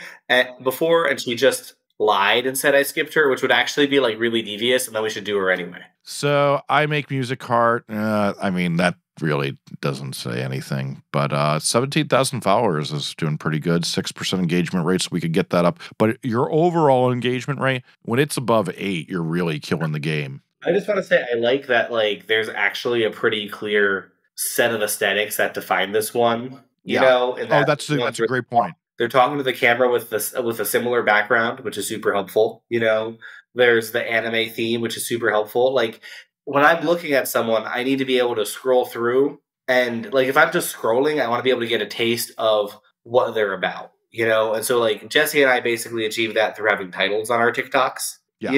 before and she just lied and said I skipped her, which would actually be like really devious, and then we should do her anyway. So I make music heart. I mean, that really doesn't say anything, but 17,000 followers is doing pretty good. 6% engagement rate, so we could get that up. But your overall engagement rate, when it's above 8, you're really killing the game. I just want to say I like that there's actually a pretty clear set of aesthetics that define this one. You know, and that's a great point. They're talking to the camera with this with a similar background, which is super helpful. You know, there's the anime theme, which is super helpful. Like when I'm looking at someone, I need to be able to scroll through, and like if I'm just scrolling, I want to be able to get a taste of what they're about. You know, and so like Jesse and I basically achieved that through having titles on our TikToks. Yeah.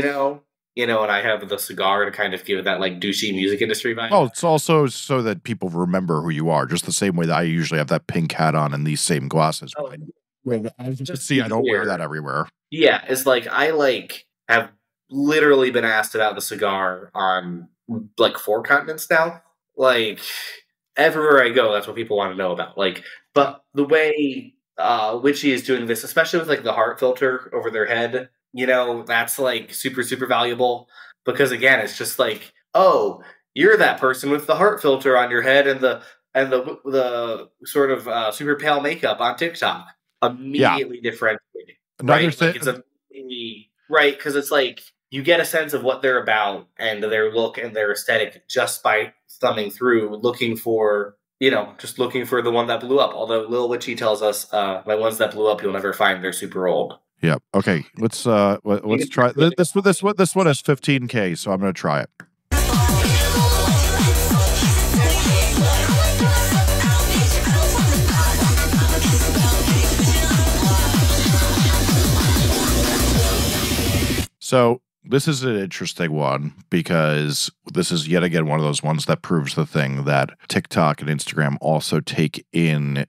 You know, and I have the cigar to kind of give it that like douchey music industry vibe. Oh, it's also so that people remember who you are, just the same way that I usually have that pink hat on and these same glasses. Oh, well, I just see, I don't wear that everywhere. Yeah, it's like I have literally been asked about the cigar on like 4 continents now. Like everywhere I go, that's what people want to know about. Like, but the way Witchy is doing this, especially with like the heart filter over their head. You know, that's like super, super valuable because again, it's just like, oh, you're that person with the heart filter on your head and the sort of super pale makeup on TikTok. Immediately differentiated. Right? Like it's right, because it's like you get a sense of what they're about and their look and their aesthetic just by thumbing through, looking for, you know, just looking for the one that blew up. Although Lil Witchy tells us by ones that blew up, you'll never find, they're super old. Yeah. Okay. Let's try this one is 15K, so I'm gonna try it. So this is an interesting one because this is yet again one of those ones that proves the thing that TikTok and Instagram also take in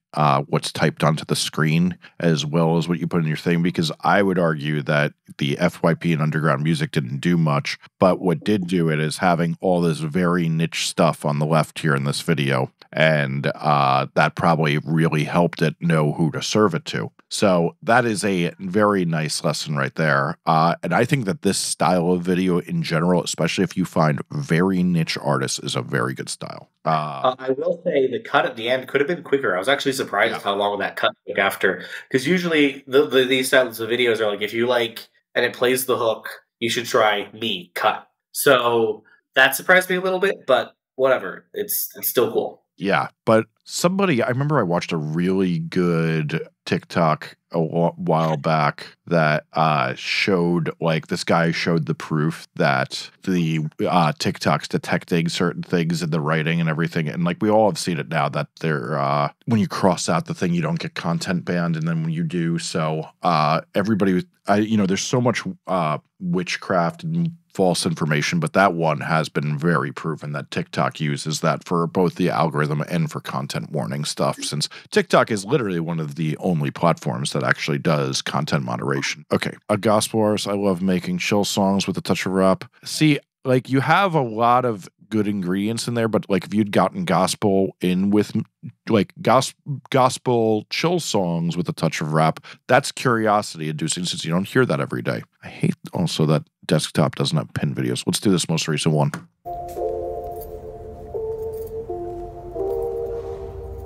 what's typed onto the screen as well as what you put in your thing, because I would argue that the FYP and underground music didn't do much, but what did do it is having all this very niche stuff on the left here in this video, and that probably really helped it know who to serve it to. So that is a very nice lesson right there. And I think that this style of video in general, especially if you find very niche artists, is a very good style. I will say the cut at the end could have been quicker. I was actually surprised how long that cut took after. Because usually these styles of videos are like, if you like, and it plays the hook, you should try me, cut. So that surprised me a little bit, but whatever. It's still cool. Yeah, but somebody, I remember I watched a really good TikTok a while back that showed, like, this guy showed the proof that the TikTok's detecting certain things in the writing and everything. And, like, we all have seen it now that they're, when you cross out the thing, you don't get content banned. And then when you do, so everybody, you know, there's so much witchcraft and false information, but that one has been very proven that TikTok uses that for both the algorithm and for content warning stuff, since TikTok is literally one of the only platforms that actually does content moderation. Okay. A gospel artist, I love making chill songs with a touch of rap. See, like you have a lot of good ingredients in there, but like if you'd gotten gospel in with like gospel chill songs with a touch of rap, that's curiosity inducing since you don't hear that every day. I hate also that desktop doesn't have pin videos. Let's do this most recent one.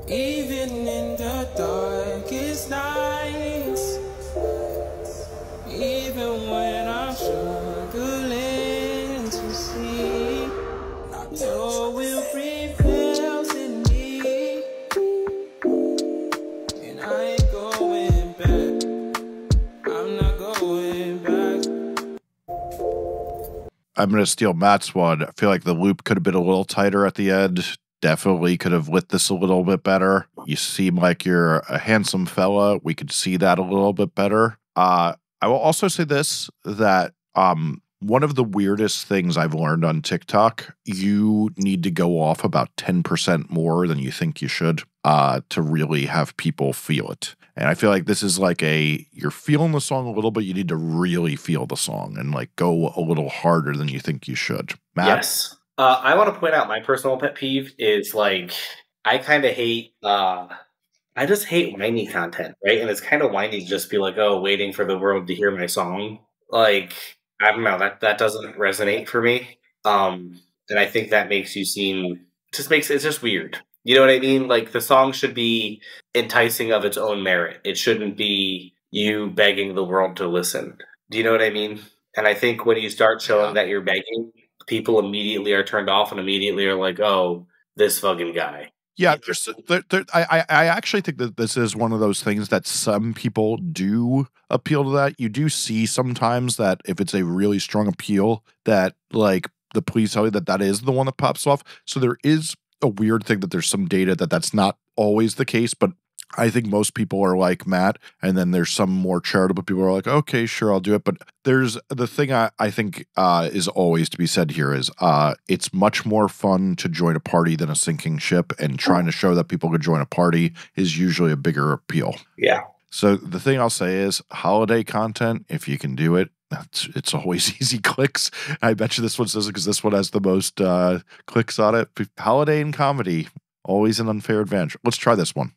Even in the darkest nights, even when I'm struggling to see, no will prevails in me, and I ain't going back. I'm not going back. I'm gonna steal Matt's one. I feel like the loop could have been a little tighter at the end. Definitely could have lit this a little bit better. You seem like you're a handsome fella. We could see that a little bit better. I will also say this, that One of the weirdest things I've learned on TikTok, you need to go off about 10% more than you think you should to really have people feel it. And I feel like this is like a, you're feeling the song a little, but you need to really feel the song and like go a little harder than you think you should. Matt? Yes. I want to point out my personal pet peeve is like, I kind of hate, I just hate whiny content, right? And it's kind of whiny to just be like, oh, waiting for the world to hear my song. Like, I don't know, that doesn't resonate for me. And I think that makes you seem, it's just weird. You know what I mean? Like, the song should be enticing of its own merit. It shouldn't be you begging the world to listen. Do you know what I mean? And I think when you start showing that you're begging, people immediately are turned off and immediately are like, oh, this fucking guy. Yeah, I actually think that this is one of those things that some people do appeal to that. You do see sometimes that if it's a really strong appeal that, like, the police tell you that that is the one that pops off. So there is a weird thing that there's some data that that's not always the case, but I think most people are like Matt, and then there's some more charitable people who are like, okay, sure, I'll do it. But there's the thing I think is always to be said here is it's much more fun to join a party than a sinking ship, and trying to show that people could join a party is usually a bigger appeal. Yeah. So the thing I'll say is holiday content, if you can do it, it's always easy clicks. I bet you this one says it because this one has the most clicks on it. Holiday and comedy, always an unfair advantage. Let's try this one.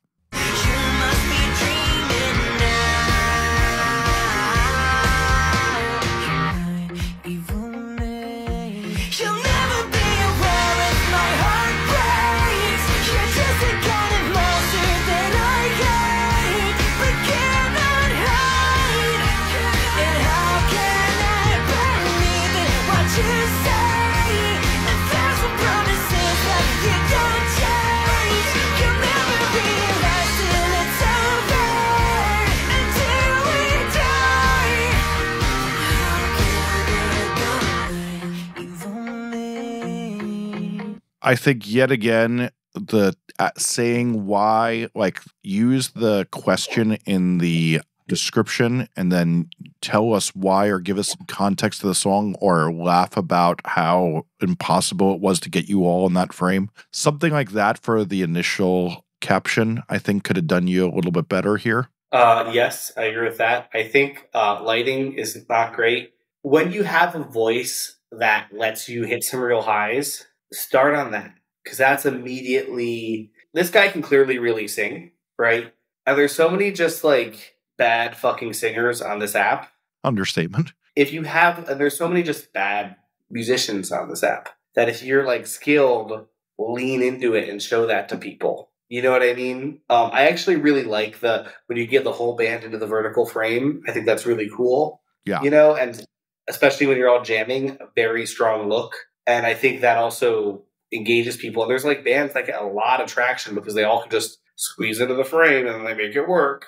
I think yet again, the saying why, like, use the question in the description and then tell us why or give us some context to the song or laugh about how impossible it was to get you all in that frame. Something like that for the initial caption, I think could have done you a little bit better here. Yes, I agree with that. I think lighting is not great. When you have a voice that lets you hit some real highs, start on that, because that's immediately, this guy can clearly really sing, right? And there's so many just like bad fucking singers on this app. Understatement. If you have, and there's so many just bad musicians on this app that if you're like skilled, lean into it and show that to people. You know what I mean? I actually really like when you get the whole band into the vertical frame, I think that's really cool. Yeah. You know, and especially when you're all jamming, a very strong look. And I think that also engages people. And there's like bands that get a lot of traction because they all can just squeeze into the frame and they make it work.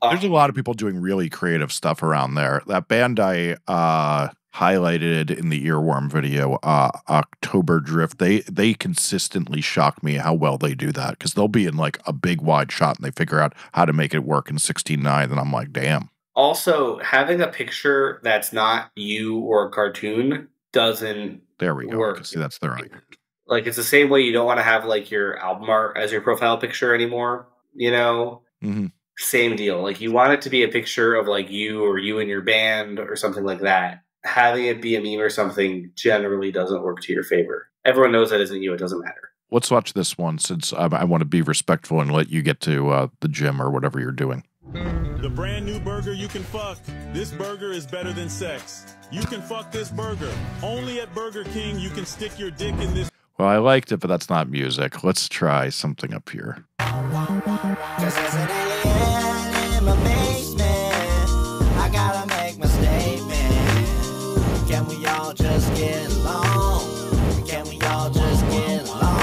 There's a lot of people doing really creative stuff around there. That band I highlighted in the Earworm video, October Drift, they consistently shock me how well they do that, because they'll be in like a big wide shot and they figure out how to make it work in 16:9, and I'm like, damn. Also, having a picture that's not you or a cartoon doesn't there we go. Work. I can see that's their icon. Like, it's the same way you don't want to have like your album art as your profile picture anymore. You know, Same deal. Like, you want it to be a picture of like you and your band or something like that. Having it be a meme or something generally doesn't work to your favor. Everyone knows that isn't you. It doesn't matter. Let's watch this one, since I want to be respectful and let you get to the gym or whatever you're doing. The brand new burger you can fuck. This burger is better than sex. You can fuck this burger. Only at Burger King you can stick your dick in this. Well, I liked it, but that's not music. Let's try something up here. I gotta make my statement. Can we all just get along? Can we all just get along?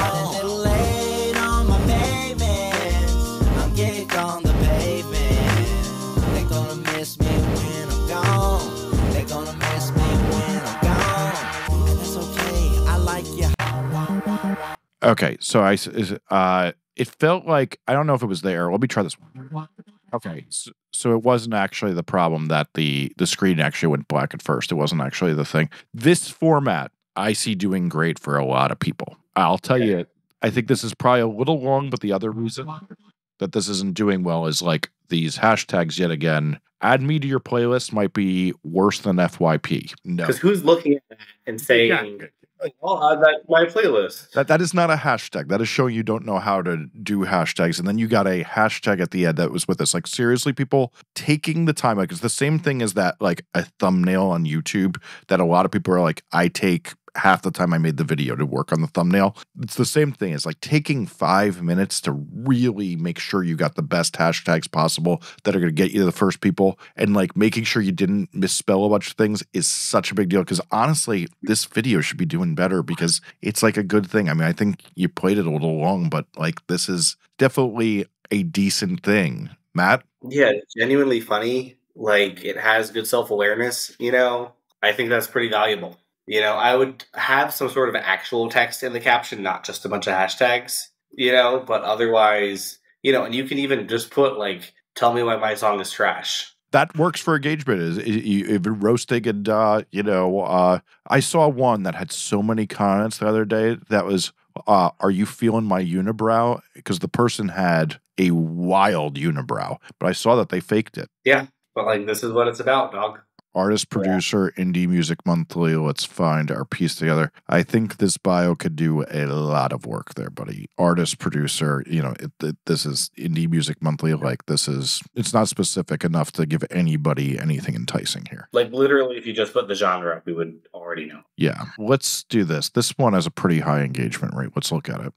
Okay, so it felt like, I don't know if it was there. Let me try this one. Okay. So it wasn't actually the problem that the screen actually went black at first. It wasn't actually the thing. This format I see doing great for a lot of people. I'll tell you, I think this is probably a little long, but the other reason that this isn't doing well is like these hashtags yet again. Add me to your playlist might be worse than FYP. No. Because who's looking at that and saying, like, I'll add that to my playlist? That is not a hashtag. That is showing you don't know how to do hashtags. And then you got a hashtag at the end that was with us. Like, seriously, people taking the time. Like, it's the same thing as that, like, a thumbnail on YouTube that a lot of people are like, I take half the time I made the video to work on the thumbnail. It's the same thing. It's like taking 5 minutes to really make sure you got the best hashtags possible that are going to get you to the first people. And like making sure you didn't misspell a bunch of things is such a big deal. Because honestly, this video should be doing better because it's like a good thing. I mean, I think you played it a little long, but like this is definitely a decent thing. Matt? Yeah, genuinely funny. Like it has good self-awareness, you know? I think that's pretty valuable. You know, I would have some sort of actual text in the caption, not just a bunch of hashtags, you know, but otherwise, you know, and you can even just put like, tell me why my song is trash. That works for engagement. Is roasting and, you know, I saw one that had so many comments the other day that was, are you feeling my unibrow? Because the person had a wild unibrow, but I saw that they faked it. Yeah, but like, this is what it's about, dog. Artist, producer, Indie Music Monthly, let's find our piece together. I think this bio could do a lot of work there, buddy. Artist, producer, you know, this is Indie Music Monthly. Like, this is, it's not specific enough to give anybody anything enticing here. Like, literally, if you just put the genre up, we would already know. Yeah, let's do this. This one has a pretty high engagement rate. Let's look at it.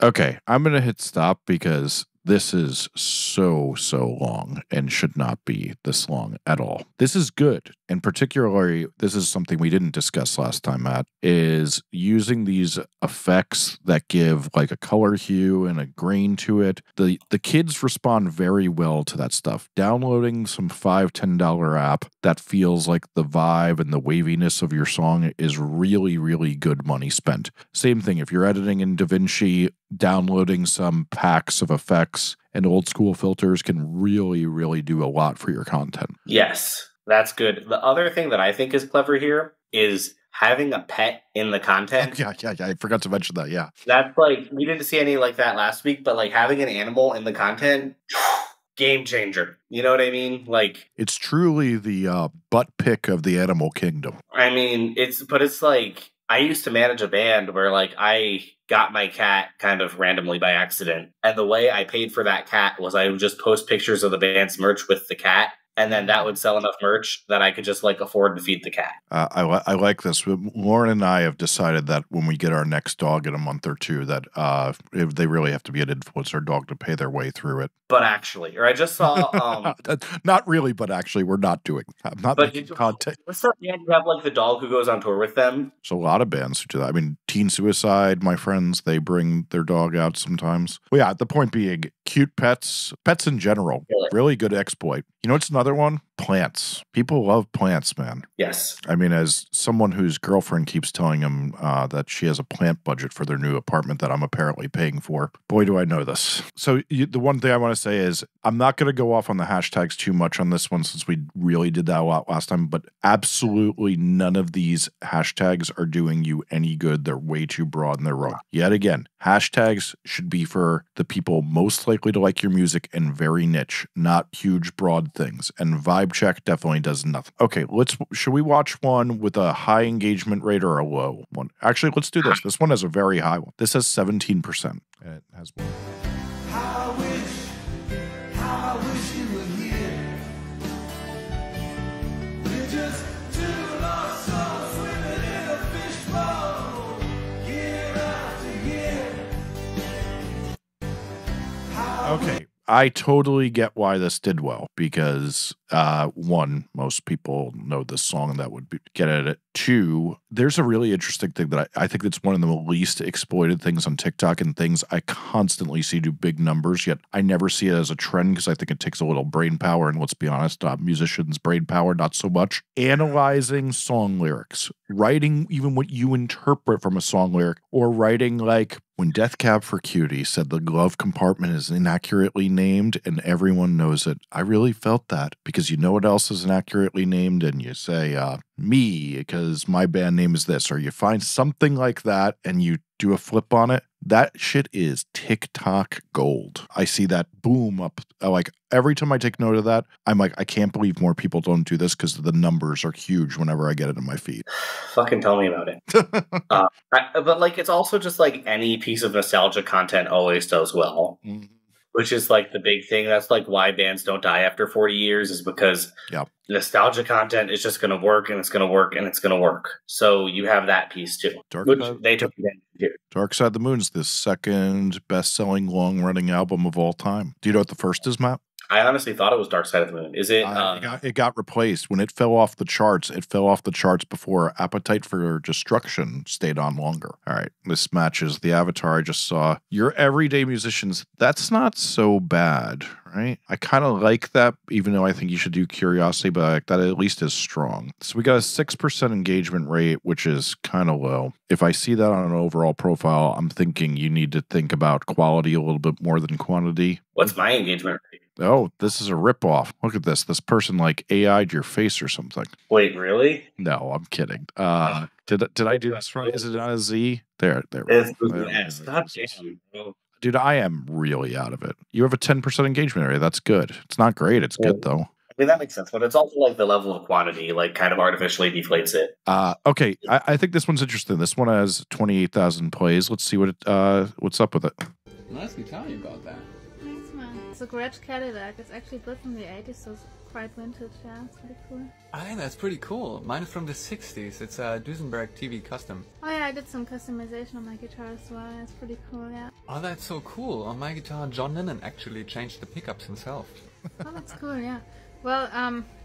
Okay, I'm going to hit stop because this is so long and should not be this long at all. This is good. And particularly, this is something we didn't discuss last time, Matt, is using these effects that give like a color hue and a grain to it. The kids respond very well to that stuff. Downloading some $5, $10 app that feels like the vibe and the waviness of your song is really, really good money spent. Same thing if you're editing in DaVinci, downloading some packs of effects and old school filters can really, really do a lot for your content. Yes, that's good. The other thing that I think is clever here is having a pet in the content. Yeah. I forgot to mention that. Yeah. That's like, we didn't see any like that last week, but like having an animal in the content, game changer. You know what I mean? Like, it's truly the butt pick of the animal kingdom. I mean, it's like, I used to manage a band where like I got my cat kind of randomly by accident. And the way I paid for that cat was I would just post pictures of the band's merch with the cat. And then that would sell enough merch that I could just like afford to feed the cat. I like this. Lauren and I have decided that when we get our next dog in a month or two, that they really have to be an influencer dog to pay their way through it. But actually, or I just saw. Not really, but actually, we're not doing. I'm not making content. What's that band you have like the dog who goes on tour with them? There's a lot of bands who do that. I mean, Teen Suicide, my friends, they bring their dog out sometimes. Well, yeah, the point being, cute pets, pets in general, really good exploit. You know, it's another one, plants. People love plants, man. Yes. I mean, as someone whose girlfriend keeps telling him that she has a plant budget for their new apartment that I'm apparently paying for, boy, do I know this. So the one thing I want to say is I'm not going to go off on the hashtags too much on this one since we really did that a lot last time, but absolutely none of these hashtags are doing you any good. They're way too broad and they're wrong. Yet again, hashtags should be for the people most likely to like your music and very niche, not huge, broad things. And vibe check definitely does nothing. Okay, should we watch one with a high engagement rate or a low one? Actually, let's do this. This one has a very high one. This has 17%. It has one. I wish you were here. We're just too lost. Okay. I totally get why this did well because, one, most people know this song and that would be, get at it. Two, there's a really interesting thing that I think it's one of the least exploited things on TikTok and things I constantly see do big numbers, yet I never see it as a trend because I think it takes a little brain power. And let's be honest, musicians' brain power, not so much. Analyzing song lyrics, writing even what you interpret from a song lyric, or writing like, when Death Cab for Cutie said the glove compartment is inaccurately named and everyone knows it, I really felt that because you know what else is inaccurately named and you say, me, because my band name is this, or you find something like that and you do a flip on it. That shit is TikTok gold. I see that boom up. Like every time I take note of that, I'm like, I can't believe more people don't do this because the numbers are huge whenever I get it in my feed. Fucking tell me about it. But like, it's also just like any piece of nostalgia content always does well, which is like the big thing. That's like why bands don't die after 40 years is because nostalgia content is just going to work and it's going to work and it's going to work. So you have that piece too. Dark Side of the Moon is the second best-selling long-running album of all time. Do you know what the first is, Matt? I honestly thought it was Dark Side of the Moon. Is it? It got replaced. When it fell off the charts, it fell off the charts before Appetite for Destruction stayed on longer. All right. This matches the avatar I just saw. Your everyday musicians, that's not so bad, right? I kind of like that, even though I think you should do curiosity, but that at least is strong. So we got a 6% engagement rate, which is kind of low. If I see that on an overall profile, I'm thinking you need to think about quality a little bit more than quantity. What's my engagement rate? Oh, this is a ripoff. Look at this. This person like AI'd your face or something. Wait, really? No, I'm kidding. Did I do this right? Is it on a Z? There. Stop jamming, bro. Dude, I am really out of it. You have a 10% engagement rate. That's good. It's not great. It's good though. I mean, that makes sense, but it's also like the level of quantity, like kind of artificially deflates it. Okay, I think this one's interesting. This one has 28,000 plays. Let's see what what's up with it. Nice to tell you about that. Thanks, man. It's a Gretsch Cadillac. It's actually built from the 80s, so it's quite vintage. Yeah, it's pretty cool. I think that's pretty cool. Mine is from the 60s. It's a Duesenberg TV Custom. Oh yeah, I did some customization on my guitar as well. It's pretty cool, yeah. Oh, that's so cool. On my guitar, John Lennon actually changed the pickups himself. Oh, that's cool, yeah. Well,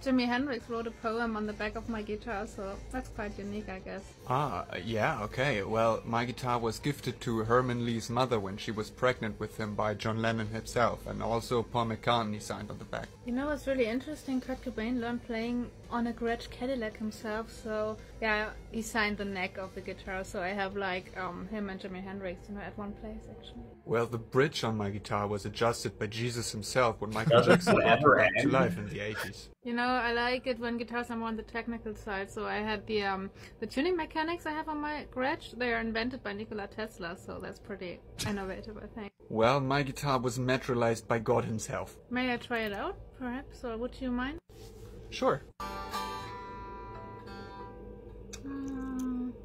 Jimi Hendrix wrote a poem on the back of my guitar, so that's quite unique, I guess. Ah, yeah, okay. Well, my guitar was gifted to Herman Lee's mother when she was pregnant with him by John Lennon himself, and also Paul McCartney signed on the back. You know what's really interesting? Kurt Cobain learned playing on a Gretsch Cadillac himself, so yeah, he signed the neck of the guitar, so I have like him and Jimi Hendrix, you know, at one place, actually. Well, the bridge on my guitar was adjusted by Jesus himself when Michael Jackson brought him back to life in the 80s. You know, I like it when guitars are more on the technical side, so I had the tuning mechanics I have on my Gretsch, they are invented by Nikola Tesla, so that's pretty innovative, I think. Well, my guitar was materialized by God himself. May I try it out, perhaps, or would you mind? Sure.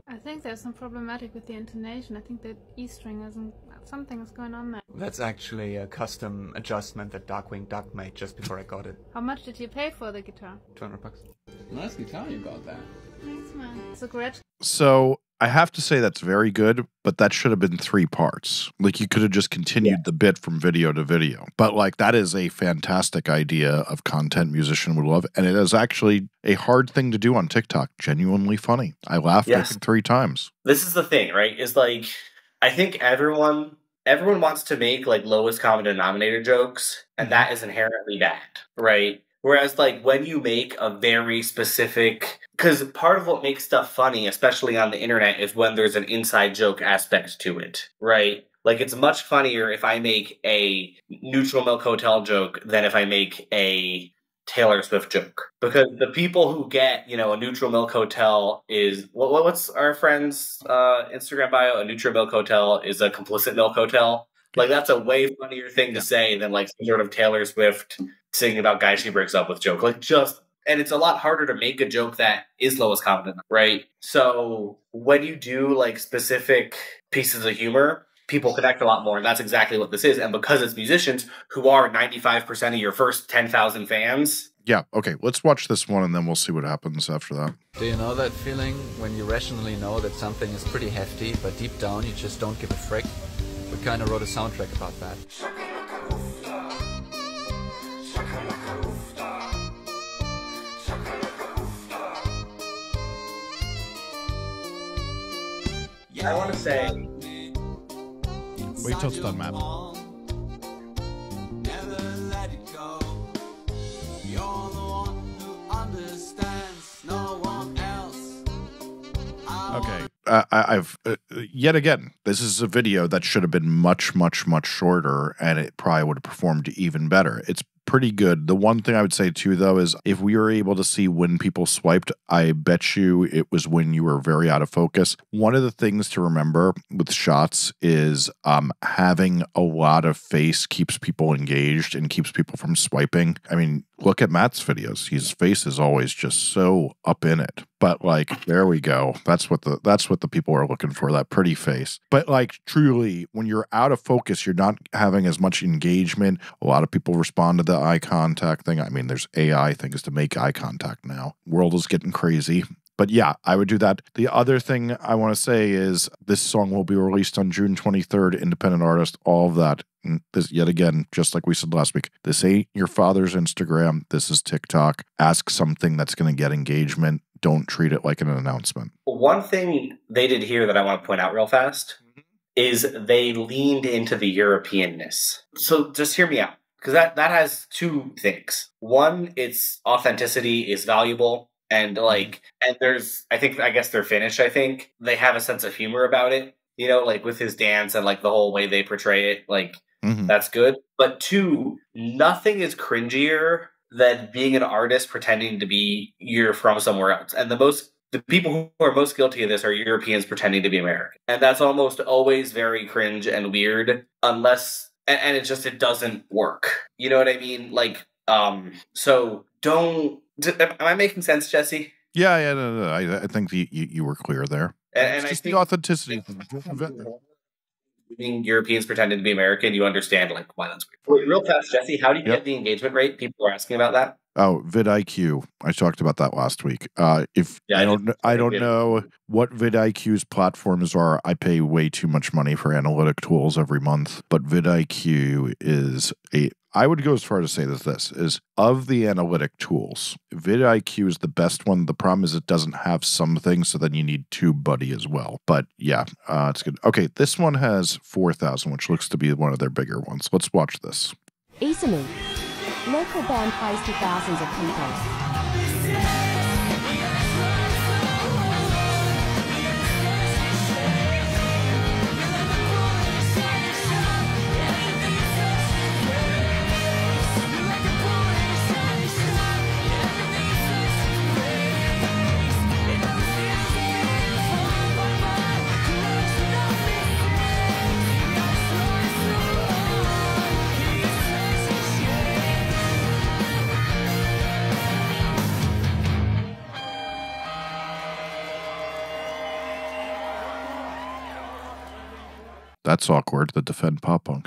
I think there's some problematic with the intonation. I think the E string isn't... something is going on there. That's actually a custom adjustment that Darkwing Duck made just before I got it. How much did you pay for the guitar? $200. Nice guitar you got there. Thanks, man. It's a Gretsch. So... I have to say that's very good, but that should have been three parts. Like you could have just continued the bit from video to video. But like that is a fantastic idea of content musician would love. And it is actually a hard thing to do on TikTok. Genuinely funny. I laughed I think 3 times. This is the thing, right? Is like, I think everyone wants to make like lowest common denominator jokes. And that is inherently bad, right? Whereas like when you make a very specific, because part of what makes stuff funny, especially on the internet, is when there's an inside joke aspect to it, right? Like it's much funnier if I make a Neutral Milk Hotel joke than if I make a Taylor Swift joke. Because the people who get, you know, a Neutral Milk Hotel is, what's our friend's Instagram bio? A Neutral Milk Hotel is a complicit milk hotel. Like that's a way funnier thing to say than like some sort of Taylor Swift singing about guys she breaks up with joke. Like just, and it's a lot harder to make a joke that is lowest common denominator, right? So when you do like specific pieces of humor, people connect a lot more. And that's exactly what this is. And because it's musicians who are 95% of your first 10,000 fans. Yeah. Okay. Let's watch this one and then we'll see what happens after that. Do you know that feeling when you rationally know that something is pretty hefty, but deep down you just don't give a frick? We kind of wrote a soundtrack about that. I want to say. Wait till it's done, Matt. Never let it go. You're the one who understands, no one else. Okay. Yet again, this is a video that should have been much, much, much shorter, and it probably would have performed even better. It's pretty good. The one thing I would say too, though, is if we were able to see when people swiped, I bet you it was when you were very out of focus. One of the things to remember with shots is having a lot of face keeps people engaged and keeps people from swiping. I mean, look at Matt's videos. His face is always just so up in it. But like, there we go. That's what the people are looking for, that pretty face. But like, truly, when you're out of focus, you're not having as much engagement. A lot of people respond to the eye contact thing. I mean, there's AI things to make eye contact now. World is getting crazy. But yeah, I would do that. The other thing I want to say is this song will be released on June 23rd, independent artist, all of that. And this, yet again, just like we said last week, this ain't your father's Instagram. This is TikTok. Ask something that's going to get engagement. Don't treat it like an announcement. One thing they did here that I want to point out real fast is they leaned into the European-ness. So just hear me out, because that has two things. One, its authenticity is valuable. And like, and there's, I guess they're Finnish. I think they have a sense of humor about it, you know, like with his dance and like the whole way they portray it, like that's good. But two, nothing is cringier than being an artist pretending to be you're from somewhere else. And the people who are most guilty of this are Europeans pretending to be American. And that's almost always very cringe and weird, unless, and it doesn't work. You know what I mean? Like, so don't, am I making sense, Jesse? Yeah, yeah, no. I think you were clear there. And it's just the authenticity. Being Europeans pretending to be American, you understand like why that's weird. Wait, real fast, Jesse, how do you get the engagement rate? People are asking about that. Oh, VidIQ. I talked about that last week. I don't know what VidIQ's platforms are. I pay way too much money for analytic tools every month, but VidIQ is a. I would go as far to say that this is of the analytic tools, VidIQ is the best one. The problem is it doesn't have some things, so then you need TubeBuddy as well. But yeah, it's good. Okay, this one has 4,000, which looks to be one of their bigger ones. Let's watch this. Easily, local band plays to thousands of people. That's awkward, the defend pop punk.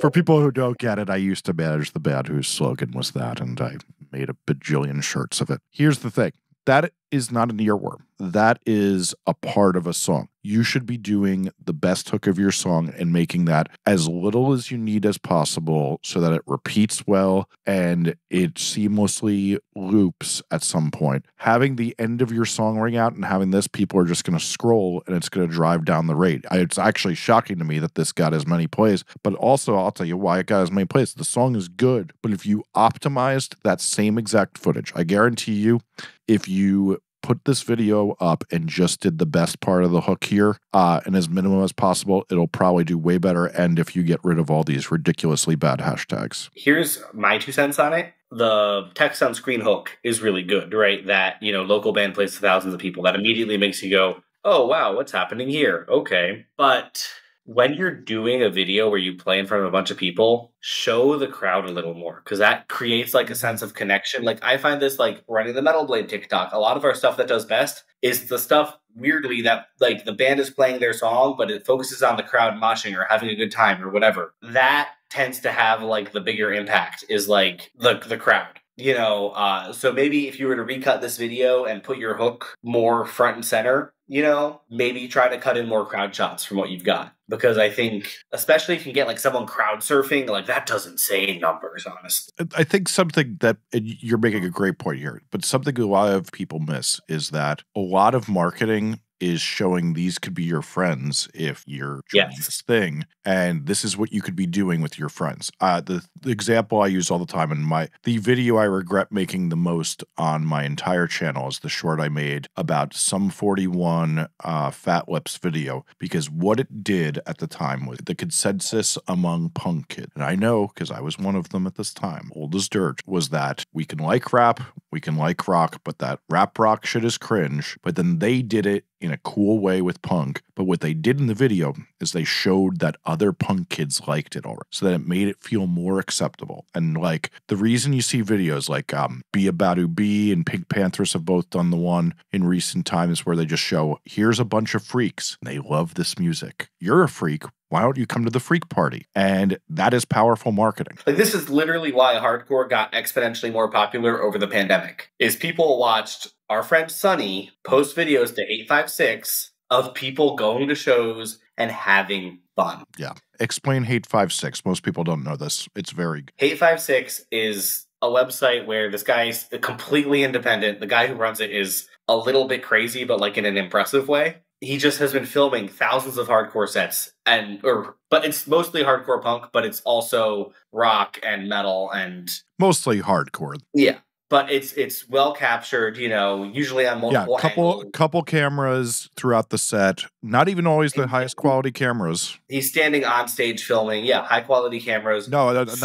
For people who don't get it, I used to manage the band whose slogan was that, and I made a bajillion shirts of it. Here's the thing. That is not an earworm. That is a part of a song. You should be doing the best hook of your song and making that as little as you need as possible so that it repeats well and it seamlessly loops at some point. Having the end of your song ring out and having this, people are just going to scroll and it's going to drive down the rate. It's actually shocking to me that this got as many plays, but also I'll tell you why it got as many plays. The song is good, but if you optimized that same exact footage, I guarantee you, if you put this video up and just did the best part of the hook here and as minimum as possible, it'll probably do way better. And if you get rid of all these ridiculously bad hashtags. Here's my 2 cents on it. The text on screen hook is really good, right? That, you know, local band plays to thousands of people. That immediately makes you go, oh, wow, what's happening here? Okay. But when you're doing a video where you play in front of a bunch of people, show the crowd a little more, because that creates like a sense of connection. Like I find this like running the Metal Blade TikTok. A lot of our stuff that does best is the stuff weirdly that like the band is playing their song, but it focuses on the crowd moshing or having a good time or whatever. That tends to have like the bigger impact is like the crowd. you know, so maybe if you were to recut this video and put your hook more front and center, you know, maybe try to cut in more crowd shots from what you've got. Because I think, especially if you get like someone crowd surfing, like that doesn't say numbers, honestly. I think something that, and you're making a great point here, but something a lot of people miss is that a lot of marketing is showing these could be your friends if you're doing this thing, and this is what you could be doing with your friends. The example I use all the time, and the video I regret making the most on my entire channel is the short I made about Sum 41 Fat Lips video, because what it did at the time was the consensus among punk kids, and I know because I was one of them at this time, old as dirt, was that we can like rap, we can like rock, but that rap rock shit is cringe. But then they did it in a cool way with punk. But what they did in the video is they showed that other punk kids liked it already. So that it made it feel more acceptable. And like the reason you see videos like Be About Who Be and Pink Panthers have both done the one in recent times where they just show, here's a bunch of freaks. They love this music. You're a freak. Why don't you come to the freak party? And that is powerful marketing. Like, this is literally why hardcore got exponentially more popular over the pandemic, is people watched our friend Sonny post videos to 856 of people going to shows and having fun. Yeah. Explain 856. Most people don't know this. It's very good. 856 is a website where this guy's completely independent. The guy who runs it is a little bit crazy, but like in an impressive way. He just has been filming thousands of hardcore sets, but it's mostly hardcore punk, but it's also rock and metal and mostly hardcore. Yeah, but it's well captured, you know, usually on multiple couple cameras throughout the set. Not even always the highest quality cameras. He's standing on stage filming. Yeah, high quality cameras. No, no, it's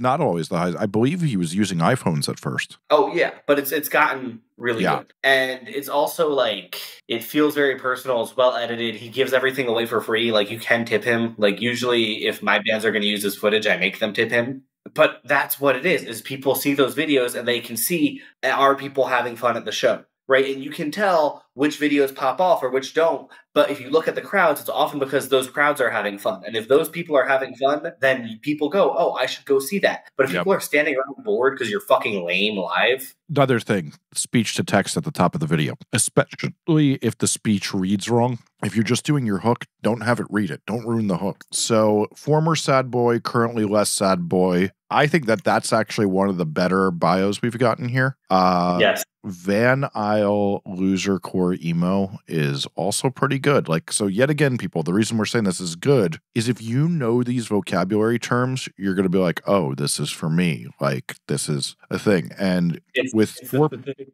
not always the highest. I believe he was using iPhones at first. Oh yeah, but it's gotten really good. And it's also like, it feels very personal. It's well edited. He gives everything away for free. Like, you can tip him. Like, usually if my bands are going to use this footage, I make them tip him. But that's what it is people see those videos and they can see, are people having fun at the show? Right. And you can tell which videos pop off or which don't. But if you look at the crowds, it's often because those crowds are having fun. And if those people are having fun, then people go, oh, I should go see that. But if people are standing around bored because you're fucking lame live. Another thing, speech to text at the top of the video, especially if the speech reads wrong. If you're just doing your hook, don't have it read it. Don't ruin the hook. So former sad boy, currently less sad boy. I think that that's actually one of the better bios we've gotten here. Yes. Van Isle loser core emo is also pretty good. Like, so yet again, people, the reason we're saying this is good is if you know these vocabulary terms, you're going to be like, oh, this is for me. Like, this is a thing. And the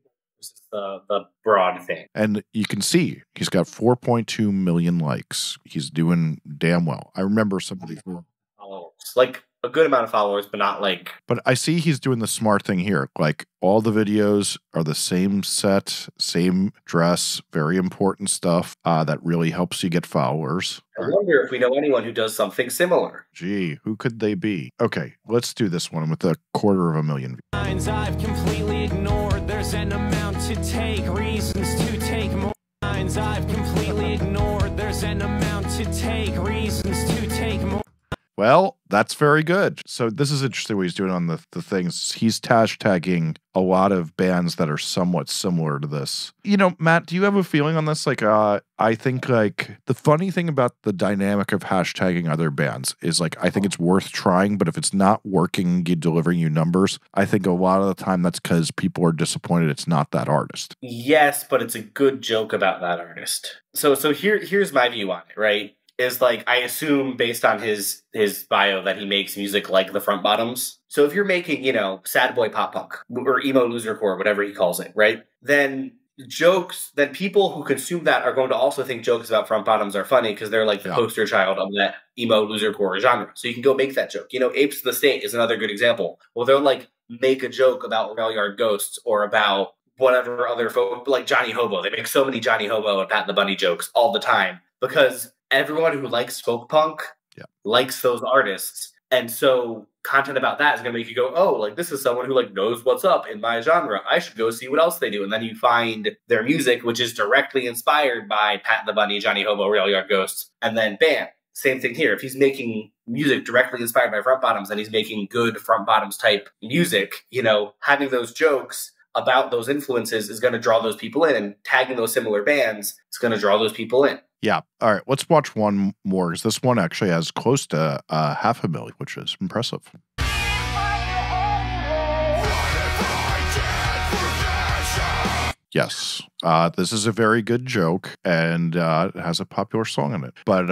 broad thing. And you can see he's got 4.2 million likes. He's doing damn well. I remember some of these. Like, a good amount of followers, but not like... But I see he's doing the smart thing here. Like, all the videos are the same set, same dress, very important stuff that really helps you get followers. I wonder if we know anyone who does something similar. Gee, who could they be? Okay, let's do this one with 250,000 views. I've completely ignored. There's an amount to take, reasons to take more. I've completely ignored. There's an amount to take, reasons to take more. Well, that's very good. So this is interesting what he's doing on the things. He's hashtagging a lot of bands that are somewhat similar to this. You know, Matt, do you have a feeling on this? Like, I think, like, the funny thing about the dynamic of hashtagging other bands is, like, I think it's worth trying, but if it's not working, delivering you numbers, I think a lot of the time that's because people are disappointed it's not that artist. Yes, but it's a good joke about that artist. So here's my view on it, right? Is like, I assume based on his bio that he makes music like the Front Bottoms. So if you're making, you know, sad boy pop punk or emo loser core, whatever he calls it, right? Then people who consume that are going to also think jokes about Front Bottoms are funny because they're like the poster child of that emo loser core genre. So you can go make that joke. You know, Apes of the State is another good example. Well, they'll like make a joke about Rail Yard Ghosts or about whatever other folk, like Johnny Hobo. They make so many Johnny Hobo and Pat and the Bunny jokes all the time because everyone who likes folk punk likes those artists. And so content about that is going to make you go, oh, like, this is someone who like knows what's up in my genre. I should go see what else they do. And then you find their music, which is directly inspired by Pat and the Bunny, Johnny Hobo, Rail Yard Ghosts, and then bam, Same thing here. If he's making music directly inspired by Front Bottoms and he's making good Front Bottoms type music, you know, having those jokes about those influences is going to draw those people in, and tagging those similar bands is going to draw those people in. Yeah. All right. Let's watch one more, because this one actually has close to 500,000, which is impressive. Yes. This is a very good joke, and it has a popular song in it. But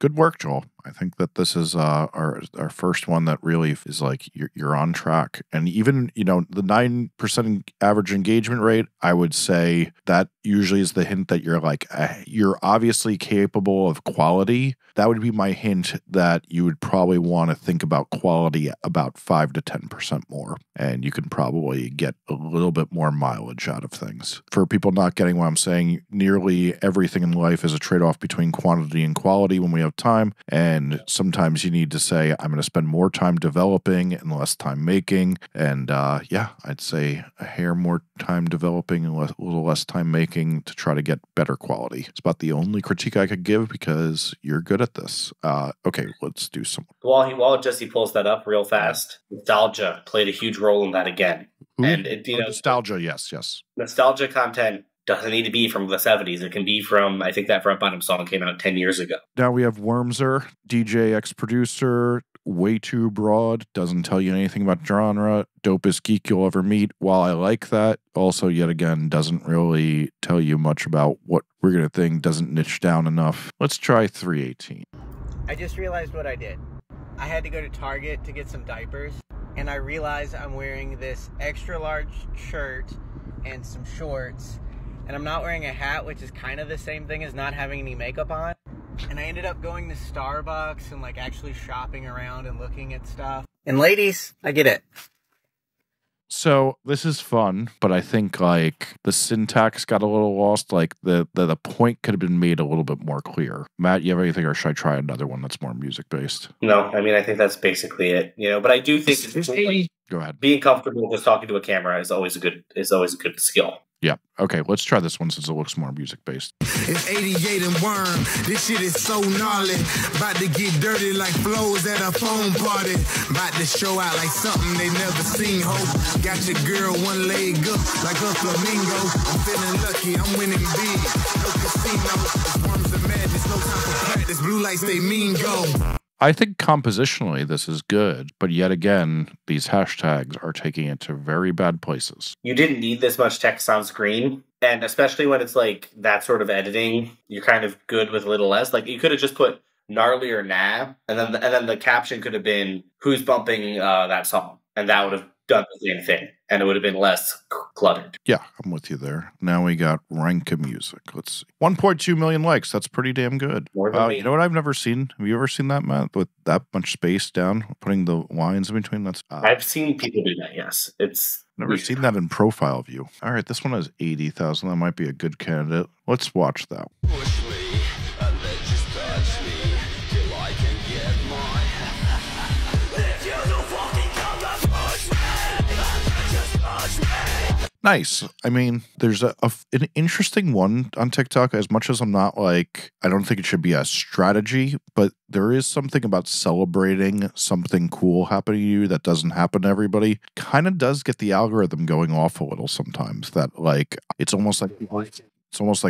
good work, Joel. I think that this is our first one that really is like, you're on track. And even, you know, the 9% average engagement rate, I would say that usually is the hint that you're like, you're obviously capable of quality. That would be my hint that you would probably want to think about quality about 5 to 10% more. And you can probably get a little bit more mileage out of things. For people not getting what I'm saying, nearly everything in life is a trade-off between quantity and quality when we have time. And sometimes you need to say, I'm going to spend more time developing and less time making. And yeah, I'd say a hair more time developing and a little less time making to try to get better quality. It's about the only critique I could give, because you're good at this. Okay, let's do some. While Jesse pulls that up real fast, nostalgia played a huge role in that again. Ooh, and it, you know, nostalgia, yes, yes. Nostalgia content doesn't need to be from the 70s. It can be from, I think that Front Bottom song came out 10 years ago. Now we have Wormser, DJ ex-producer, way too broad, doesn't tell you anything about genre, dopest geek you'll ever meet. While I like that, also yet again doesn't really tell you much about what we're gonna think, doesn't niche down enough. Let's try 318. I just realized what I did. I had to go to Target to get some diapers, and I realized I'm wearing this extra large shirt and some shorts, and I'm not wearing a hat, which is kind of the same thing as not having any makeup on. And I ended up going to Starbucks and like actually shopping around and looking at stuff. And ladies, I get it. So this is fun, but I think like the syntax got a little lost. Like the point could have been made a little bit more clear. Matt, you have anything, or should I try another one that's more music based? No, I mean, I think that's basically it, you know, but I do think go ahead. Being comfortable just talking to a camera is always a good, skill. Yeah. Okay, let's try this one since it looks more music based. It's 88 and Worm. This shit is so gnarly. About to get dirty like flows at a phone party. About to show out like something they never seen. Hope got your girl one leg up like a flamingo. I'm feeling lucky. I'm winning big. No casino. Worms of madness. No time for practice. Blue lights, they mean go. I think compositionally this is good, but yet again, these hashtags are taking it to very bad places. You didn't need this much text on screen, and especially when it's like that sort of editing, you're kind of good with a little less. Like, you could have just put gnarly or nah, and then the caption could have been, who's bumping that song? And that would have done the same thing, and it would have been less cluttered. Yeah, I'm with you there. Now we got Rank of Music. Let's see. 1.2 million likes. That's pretty damn good. You know what I've never seen? Have you ever seen that, Matt? With that much space down, putting the lines in between? That's I've seen people do that, yes. It's never weird. Seen that in profile view. All right, this one has 80,000. That might be a good candidate. Let's watch that. Nice. I mean, there's an interesting one on TikTok. As much as I'm not like, I don't think it should be a strategy, but there is something about celebrating something cool happening to you that doesn't happen to everybody. Kind of does get the algorithm going off a little sometimes, that like, it's almost like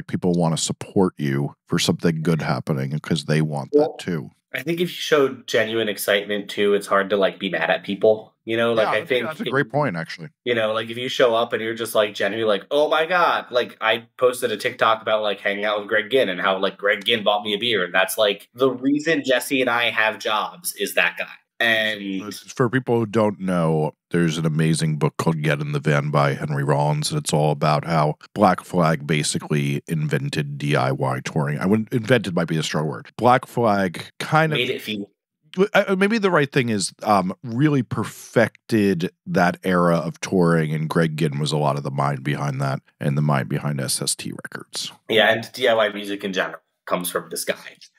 people want to support you for something good happening because they want that too. I think if you show genuine excitement too, it's hard to like be mad at people. You know, like, yeah, I think that's a great point, actually. You know, like if you show up and you're just like genuinely like, oh my God, like I posted a TikTok about like hanging out with Greg Ginn and how like Greg Ginn bought me a beer. And that's like the reason Jesse and I have jobs is that guy. And for people who don't know, there's an amazing book called Get in the Van by Henry Rollins. And it's all about how Black Flag basically invented DIY touring. I wouldn't, invented might be a strong word. Black Flag kind of made it feel. Maybe the right thing is really perfected that era of touring, and Greg Ginn was a lot of the mind behind that and the mind behind SST Records. Yeah, and DIY music in general comes from this guy.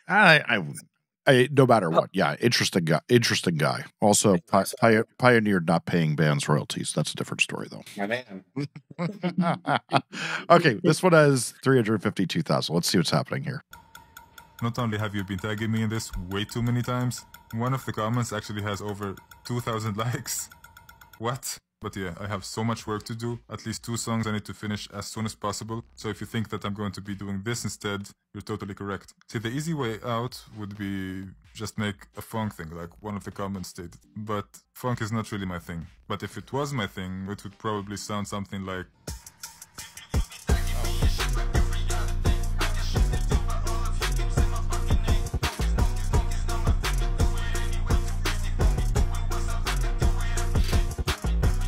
I no matter what, yeah, interesting guy. Interesting guy. Also, pioneered not paying bands royalties. That's a different story, though. My man. Okay, this one has 352,000. Let's see what's happening here. Not only have you been tagging me in this way too many times, one of the comments actually has over 2,000 likes. What? But yeah, I have so much work to do, at least 2 songs I need to finish as soon as possible, so if you think that I'm going to be doing this instead, you're totally correct. See, the easy way out would be just make a funk thing, like one of the comments stated, but funk is not really my thing. But if it was my thing, it would probably sound something like...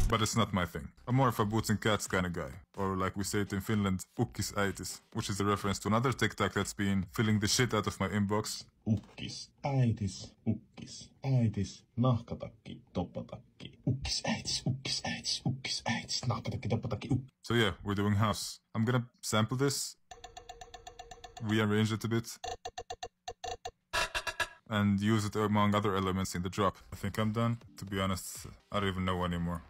But it's not my thing. I'm more of a boots and cats kind of guy, or like we say it in Finland, ukkisaitis, which is a reference to another TikTok that's been filling the shit out of my inbox. Ukkisaitis, ukkisaitis, nahkatakki, toppatakki, ukkisaitis, ukkisaitis, ukkisaitis, nahkatakki, toppatakki. So yeah, we're doing house. I'm gonna sample this, rearrange it a bit, and use it among other elements in the drop. I think I'm done. To be honest, I don't even know anymore.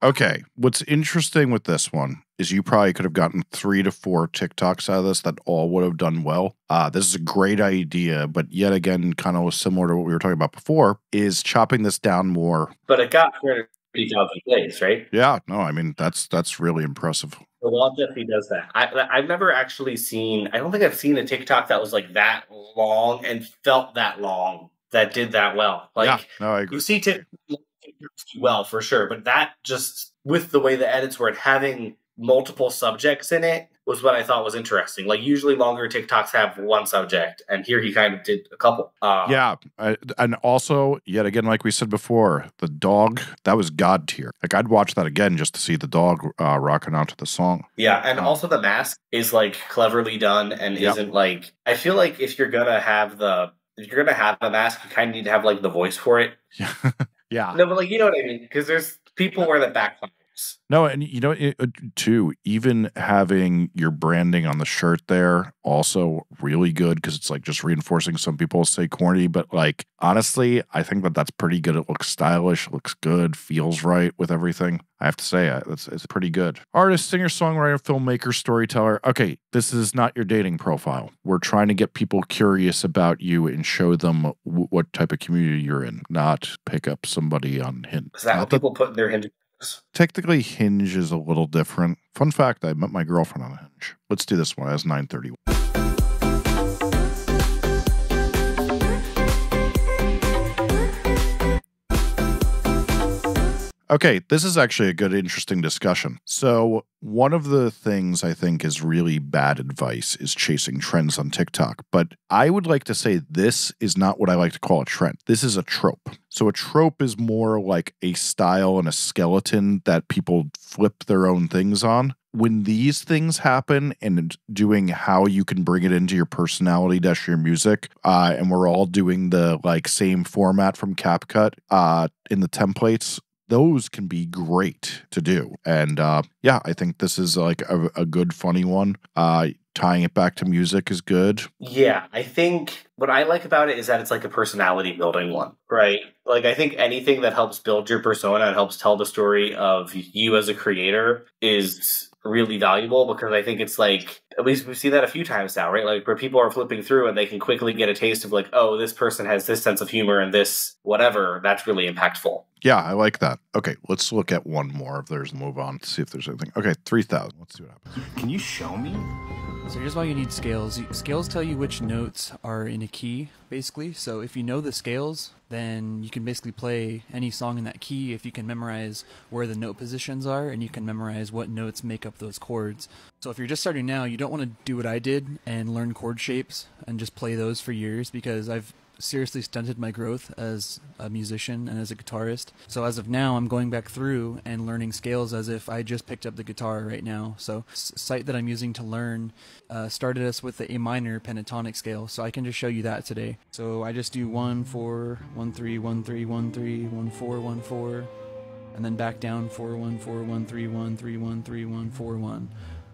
Okay, what's interesting with this one is you probably could have gotten 3 to 4 TikToks out of this that all would have done well. This is a great idea, but yet again, kind of similar to what we were talking about before, is chopping this down more. But it got 30,000 plays, right? Yeah, no, I mean, that's really impressive. The wall definitely does that. I've never actually seen, I don't think I've seen a TikTok that was like that long and felt that long that did that well. Like, yeah, no, I agree. You see TikTok well for sure, but that just with the way the edits were and having multiple subjects in it was what I thought was interesting. Like usually longer TikToks have one subject, and here he kind of did a couple. Yeah, and also yet again, like we said before, the dog, that was god tier. Like I'd watch that again just to see the dog rocking out to the song. Yeah, and also the mask is like cleverly done and isn't like, I feel like if you're gonna have a mask, you kind of need to have like the voice for it. Yeah. Yeah. No, but like, you know what I mean? Because there's people wear the backfires. No, and you know, too, even having your branding on the shirt there, also really good, because it's like just reinforcing, some people say corny, but like, honestly, I think that that's pretty good. It looks stylish, looks good, feels right with everything. I have to say, it's pretty good. Artist, singer, songwriter, filmmaker, storyteller. Okay, this is not your dating profile. We're trying to get people curious about you and show them what type of community you're in, not pick up somebody on Hinge. Is that how people put their Hinge? Technically, Hinge is a little different. Fun fact, I met my girlfriend on Hinge. Let's do this one. That's 9:31. Okay, this is actually a good, interesting discussion. So one of the things I think is really bad advice is chasing trends on TikTok. But I would like to say this is not what I like to call a trend. This is a trope. So a trope is more like a style and a skeleton that people flip their own things on. When these things happen and doing how you can bring it into your personality dash your music, and we're all doing the like same format from CapCut in the templates, those can be great to do. And yeah, I think this is like a good, funny one. Tying it back to music is good. Yeah, I think what I like about it is that it's like a personality building one, right? Like I think anything that helps build your persona and helps tell the story of you as a creator is really valuable, because I think it's like, at least we've seen that a few times now, right? Like where people are flipping through and they can quickly get a taste of like, oh, this person has this sense of humor and this whatever, that's really impactful. Yeah, I like that. Okay, let's look at one more of theirs and move on to see if there's anything. Okay, 3,000. Let's see what happens. Can you show me? So here's why you need scales. Scales tell you which notes are in a key, basically. So if you know the scales, then you can basically play any song in that key if you can memorize where the note positions are, and you can memorize what notes make up those chords. So if you're just starting now, you don't want to do what I did and learn chord shapes and just play those for years, because I've seriously stunted my growth as a musician and as a guitarist. So as of now, I'm going back through and learning scales as if I just picked up the guitar right now. So site that I'm using to learn started us with the A minor pentatonic scale. So I can just show you that today. So I just do 1, 4, 1, 3, 1, 3, 1, 3, 1, 4, 1, 4, and then back down 4, 1, 4, 1, 3, 1, 3, 1, 3, 1, 4, 1.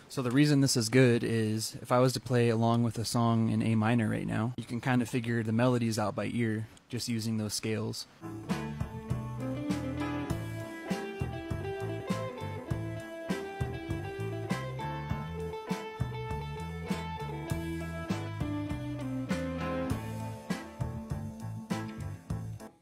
So the reason this is good is if I was to play along with a song in A minor right now, you can kind of figure the melodies out by ear just using those scales.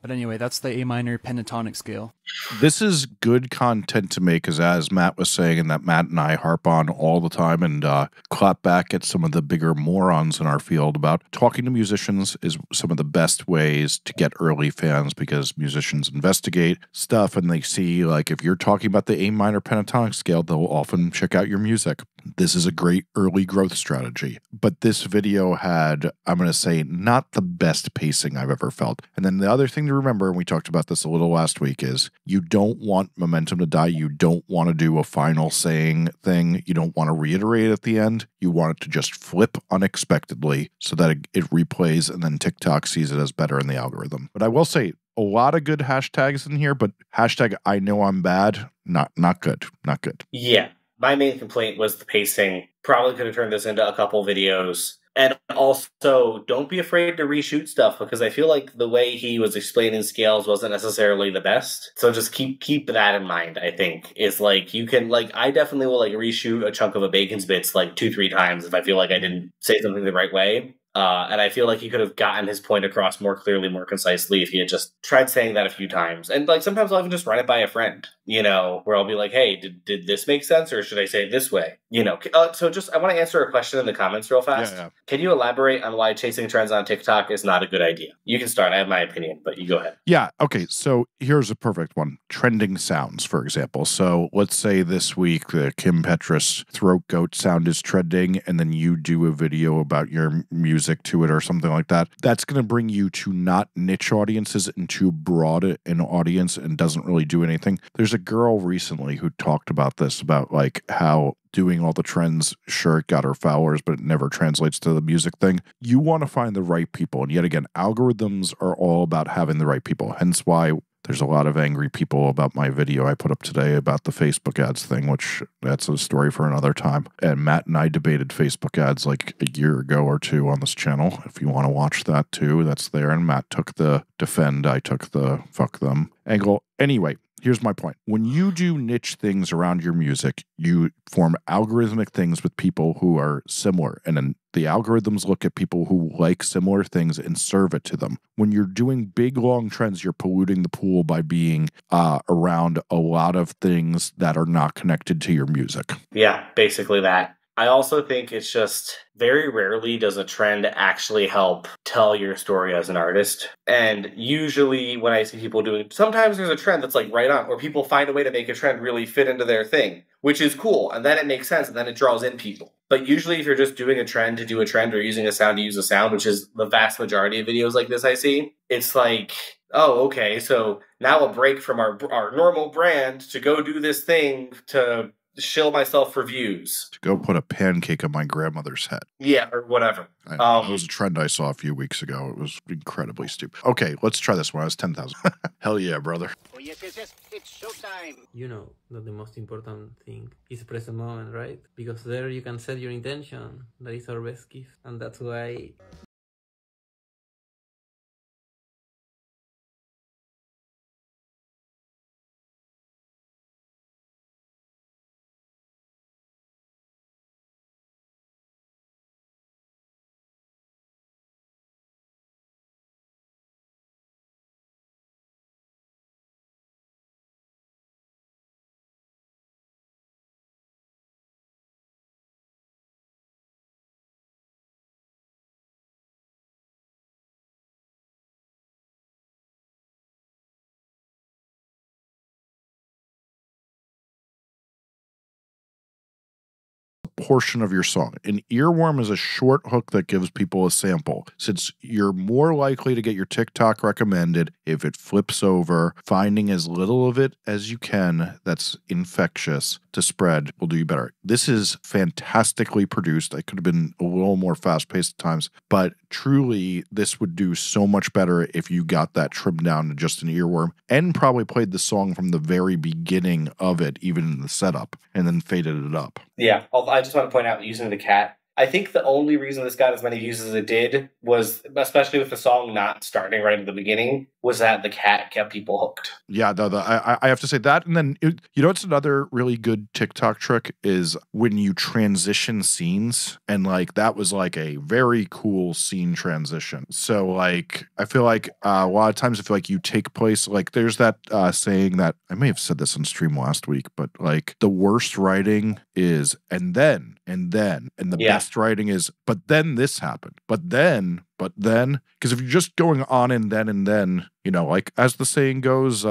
But anyway, that's the A minor pentatonic scale. This is good content to make, because as Matt was saying, and that Matt and I harp on all the time and clap back at some of the bigger morons in our field about, talking to musicians is some of the best ways to get early fans, because musicians investigate stuff and they see, like, if you're talking about the A minor pentatonic scale, they'll often check out your music. This is a great early growth strategy. But this video had, I'm going to say, not the best pacing I've ever felt. And then the other thing to remember, and we talked about this a little last week, is you don't want momentum to die. You don't want to do a final saying thing. You don't want to reiterate at the end. You want it to just flip unexpectedly so that it replays, and then TikTok sees it as better in the algorithm. But I will say, a lot of good hashtags in here, but hashtag I know I'm bad, not good, not good. Yeah. My main complaint was the pacing. Probably could have turned this into a couple videos. And also, don't be afraid to reshoot stuff, because I feel like the way he was explaining scales wasn't necessarily the best. So just keep that in mind, I think. Is like, you can, like, I definitely will, like, reshoot a chunk of a Bacon Spitz like 2-3 times if I feel like I didn't say something the right way. And I feel like he could have gotten his point across more clearly, more concisely if he had just tried saying that a few times. And, like, sometimes I'll even just run it by a friend, you know, where I'll be like, hey, did this make sense, or should I say it this way? You know, so just, I want to answer a question in the comments real fast. Yeah. Can you elaborate on why chasing trends on TikTok is not a good idea? You can start. I have my opinion, but you go ahead. Yeah. Okay. So here's a perfect one. Trending sounds, for example. So let's say this week, the Kim Petras throat goat sound is trending, and then you do a video about your music to it or something like that. That's going to bring you to not niche audiences and to broad an audience, and doesn't really do anything. There's a girl recently who talked about this, about like how doing all the trends, sure, it got her followers, but it never translates to the music thing. You want to find the right people. And yet again, algorithms are all about having the right people. Hence why there's a lot of angry people about my video I put up today about the Facebook ads thing, which that's a story for another time. And Matt and I debated Facebook ads like a year ago or two on this channel. If you want to watch that too, that's there. And Matt took the defend, I took the fuck them angle. Anyway, here's my point. When you do niche things around your music, you form algorithmic things with people who are similar. And then the algorithms look at people who like similar things and serve it to them. When you're doing big, long trends, you're polluting the pool by being around a lot of things that are not connected to your music. Yeah, basically that. I also think it's just very rarely does a trend actually help tell your story as an artist. And usually when I see people doing, sometimes there's a trend that's like right on, or people find a way to make a trend really fit into their thing, which is cool. And then it makes sense. And then it draws in people. But usually if you're just doing a trend to do a trend, or using a sound to use a sound, which is the vast majority of videos like this I see, it's like, oh, okay, so now a break from our normal brand to go do this thing to shill myself for views. To go put a pancake on my grandmother's head. Yeah, or whatever. It was a trend I saw a few weeks ago. It was incredibly stupid. Okay, let's try this one. I was 10,000. Hell yeah, brother. Oh, yes, yes, yes. It's showtime. You know that the most important thing is present moment, right? Because there you can set your intention. That is our best gift. And that's why... portion of your song. An earworm is a short hook that gives people a sample. Since you're more likely to get your TikTok recommended if it flips over, finding as little of it as you can that's infectious to spread will do you better. This is fantastically produced. I could have been a little more fast-paced at times, but truly this would do so much better if you got that trimmed down to just an earworm and probably played the song from the very beginning of it, even in the setup, and then faded it up. Yeah, I just want to point out using the cat. I think the only reason this got as many views as it did was, especially with the song not starting right at the beginning, was that the cat kept people hooked. Yeah, I have to say that. And then, you know what's another really good TikTok trick is when you transition scenes, and like that was like a very cool scene transition. So like, I feel like a lot of times I feel like you take place, like there's that saying that, I may have said this on stream last week, but like the worst writing is, and the best writing is, but then this happened, but then, because if you're just going on and then, you know, like as the saying goes, it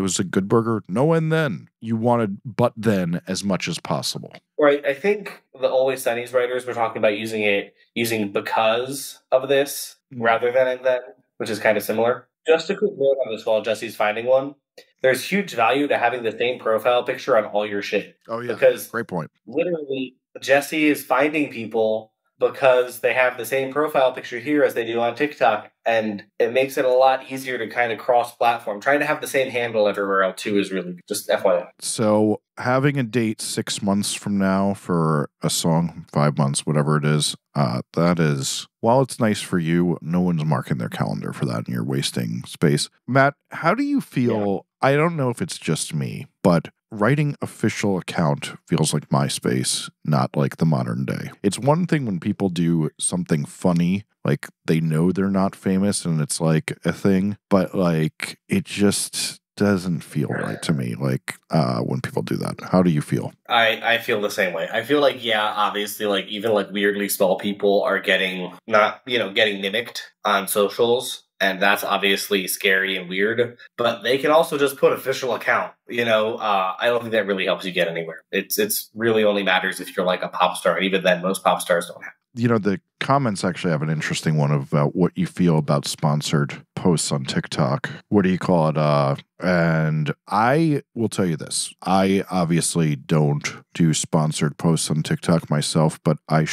was a Good Burger, no and then. You wanted but then as much as possible. Right. I think the Always Sunny's writers were talking about using because of this rather than and then, which is kind of similar. Just a quick note on this while Jesse's finding one. There's huge value to having the same profile picture on all your shit. Oh, yeah. Because great point. Literally, Jesse is finding people because they have the same profile picture here as they do on TikTok. And it makes it a lot easier to kind of cross-platform. Trying to have the same handle everywhere else, too, is really just FYI. So having a date 6 months from now for a song, 5 months, whatever it is, that is, while it's nice for you, no one's marking their calendar for that, and you're wasting space. Matt, how do you feel? Yeah. I don't know if it's just me, but writing official account feels like MySpace, not like the modern day. It's one thing when people do something funny, like they know they're not famous and it's like a thing, but like it just doesn't feel right to me, like when people do that. How do you feel? I feel the same way. I feel like, yeah, obviously, like even like weirdly small people are getting mimicked on socials. And that's obviously scary and weird, but they can also just put official account. You know, I don't think that really helps you get anywhere. It's really only matters if you're like a pop star, and even then, most pop stars don't have. You know, the comments actually have an interesting one about what you feel about sponsored posts on TikTok. What do you call it? And I will tell you this. I obviously don't do sponsored posts on TikTok myself, but I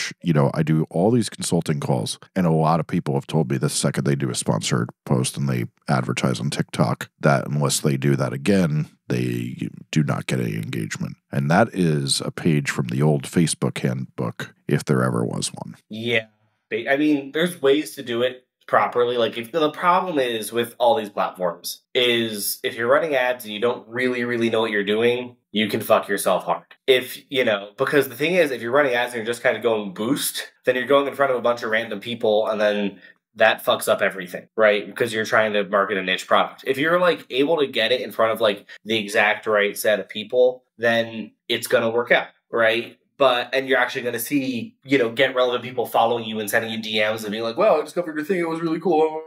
do all these consulting calls, and a lot of people have told me the second they do a sponsored post and they advertise on TikTok that unless they do that again, they do not get any engagement. And that is a page from the old Facebook handbook, if there ever was one. Yeah. I mean, there's ways to do it properly. Like, if the problem is with all these platforms is if you're running ads and you don't really know what you're doing, you can fuck yourself hard. If, you know, because the thing is, if you're running ads and you're just kind of going boost, then you're going in front of a bunch of random people, and then that fucks up everything, right? Because you're trying to market a niche product. If you're like able to get it in front of like the exact right set of people, then it's going to work out, right? And you're actually going to see, you know, get relevant people following you and sending you DMs and being like, well, I discovered your thing. It was really cool.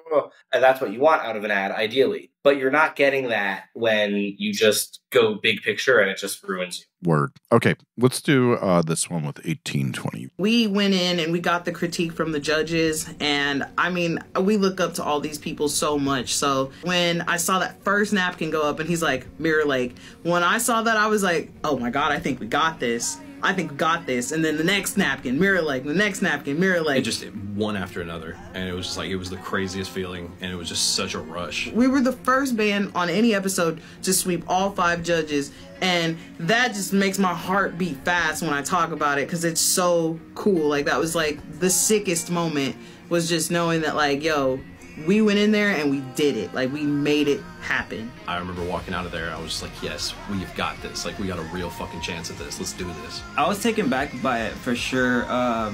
And that's what you want out of an ad, ideally. But you're not getting that when you just go big picture and it just ruins you. Word. Okay, let's do this one with 1820. We went in and we got the critique from the judges. And I mean, we look up to all these people so much. So when I saw that first napkin go up and he's like, Mirror Lake. When I saw that, I was like, oh my God, I think we got this. I think we got this. And then the next napkin, Mirror Lake, the next napkin, Mirror Lake. It just one after another. And it was just like, it was the craziest feeling. And it was just such a rush. We were the first band on any episode to sweep all 5 judges. And that just makes my heart beat fast when I talk about it, because it's so cool. Like, that was like the sickest moment, was just knowing that like, yo, we went in there and we did it. Like, we made it happen. I remember walking out of there, I was just like, yes, we've got this. Like, we got a real fucking chance at this. Let's do this. I was taken back by it for sure. I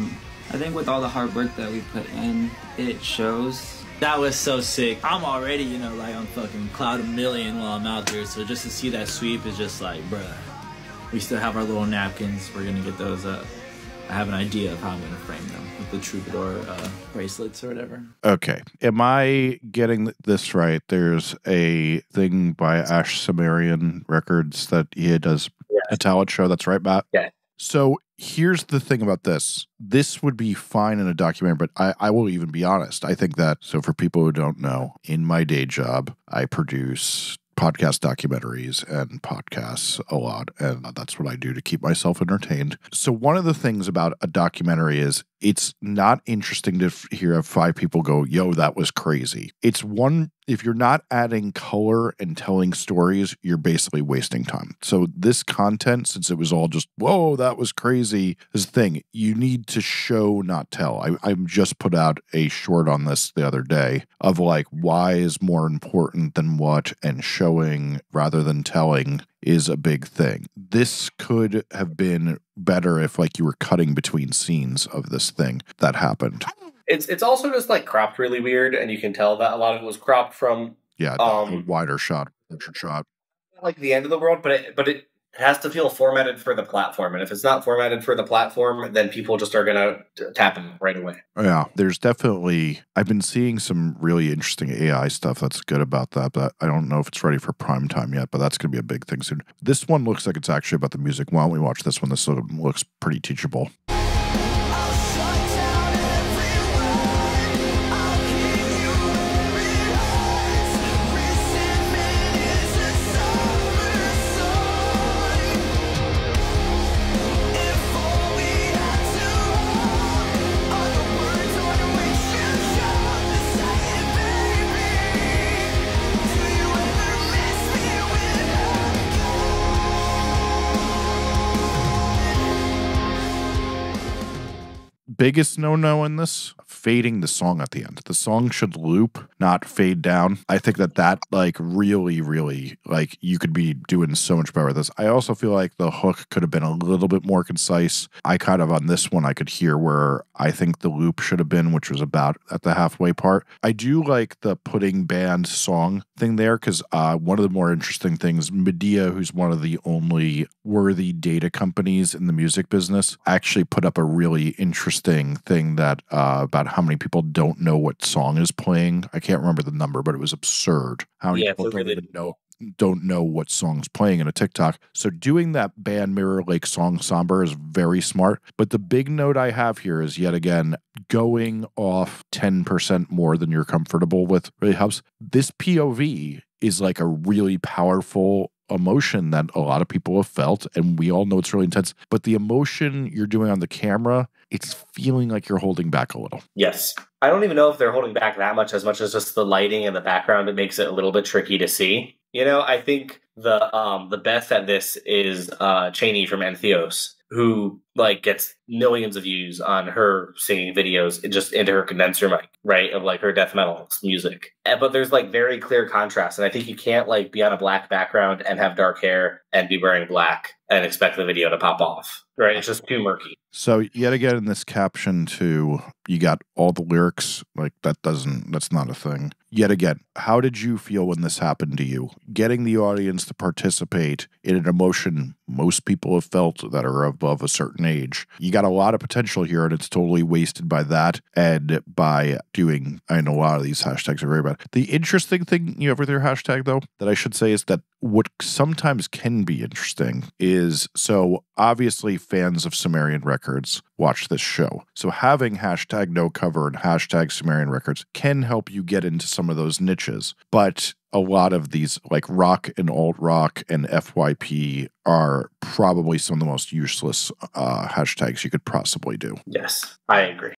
think with all the hard work that we put in, it shows. That was so sick. I'm already, you know, like on fucking cloud a million while I'm out there. So just to see that sweep is just like, bruh, we still have our little napkins. We're gonna get those up. I have an idea of how I'm going to frame them with the Troubadour bracelets or whatever. Okay. Am I getting this right? There's a thing by Ash Sumerian Records that he does a talent show. That's right, Matt? Yeah. So here's the thing about this. This would be fine in a documentary, but I will even be honest. I think that, so for people who don't know, in my day job, I produce podcast documentaries and podcasts a lot, and that's what I do to keep myself entertained. So one of the things about a documentary is it's not interesting to hear five people go, yo, that was crazy. It's one, if you're not adding color and telling stories, you're basically wasting time. So this content, since it was all just, whoa, that was crazy, is the thing. You need to show, not tell. I just put out a short on this the other day of like, why is more important than what, and showing rather than telling is a big thing. This could have been better if like you were cutting between scenes of this thing that happened. It's also just like cropped really weird, and you can tell that a lot of it was cropped from a wider shot, picture shot. Like the end of the world, but it has to feel formatted for the platform, and if it's not formatted for the platform, then people just are going to tap them right away. Yeah, there's definitely, I've been seeing some really interesting AI stuff that's good about that, but I don't know if it's ready for prime time yet, but that's going to be a big thing soon. This one looks like it's actually about the music. Why don't we watch this one? This one looks pretty teachable. Biggest no-no in this, fading the song at the end. The song should loop, not fade down. I think that like really, like you could be doing so much better with this. I also feel like the hook could have been a little bit more concise. I kind of on this one, I could hear where I think the loop should have been, which was about at the halfway part. I do like the putting band song thing there, because one of the more interesting things, Medea, who's one of the only worthy data companies in the music business, actually put up a really interesting thing that about how many people don't know what song is playing. I can't remember the number, but it was absurd how many people don't know what song's playing in a TikTok. So doing that band Mirror Lake Song Somber is very smart. But the big note I have here is, yet again, going off 10% more than you're comfortable with really helps. This POV is like a really powerful emotion that a lot of people have felt, and we all know it's really intense, but the emotion you're doing on the camera, it's feeling like you're holding back a little. Yes. I don't even know if they're holding back that much as just the lighting and the background. It makes it a little bit tricky to see. You know, I think the best at this is Cheney from Antheos, who like gets millions of views on her singing videos just into her condenser mic, right? Of like her death metal music. But there's like very clear contrast. And I think you can't like be on a black background and have dark hair and be wearing black and expect the video to pop off, right? It's just too murky. So yet again in this caption too, you got all the lyrics. Like that's not a thing. Yet again, how did you feel when this happened to you? Getting the audience to participate in an emotion most people have felt that are above a certain age. You got a lot of potential here, and it's totally wasted by that and by doing, I know a lot of these hashtags are very bad. The interesting thing you have with your hashtag, though, that I should say is that what sometimes can be interesting is, so obviously fans of Sumerian Records watch this show. So having hashtag no cover and hashtag Sumerian Records can help you get into some of those niches. But a lot of these like rock and alt rock and FYP are probably some of the most useless hashtags you could possibly do. Yes, I agree.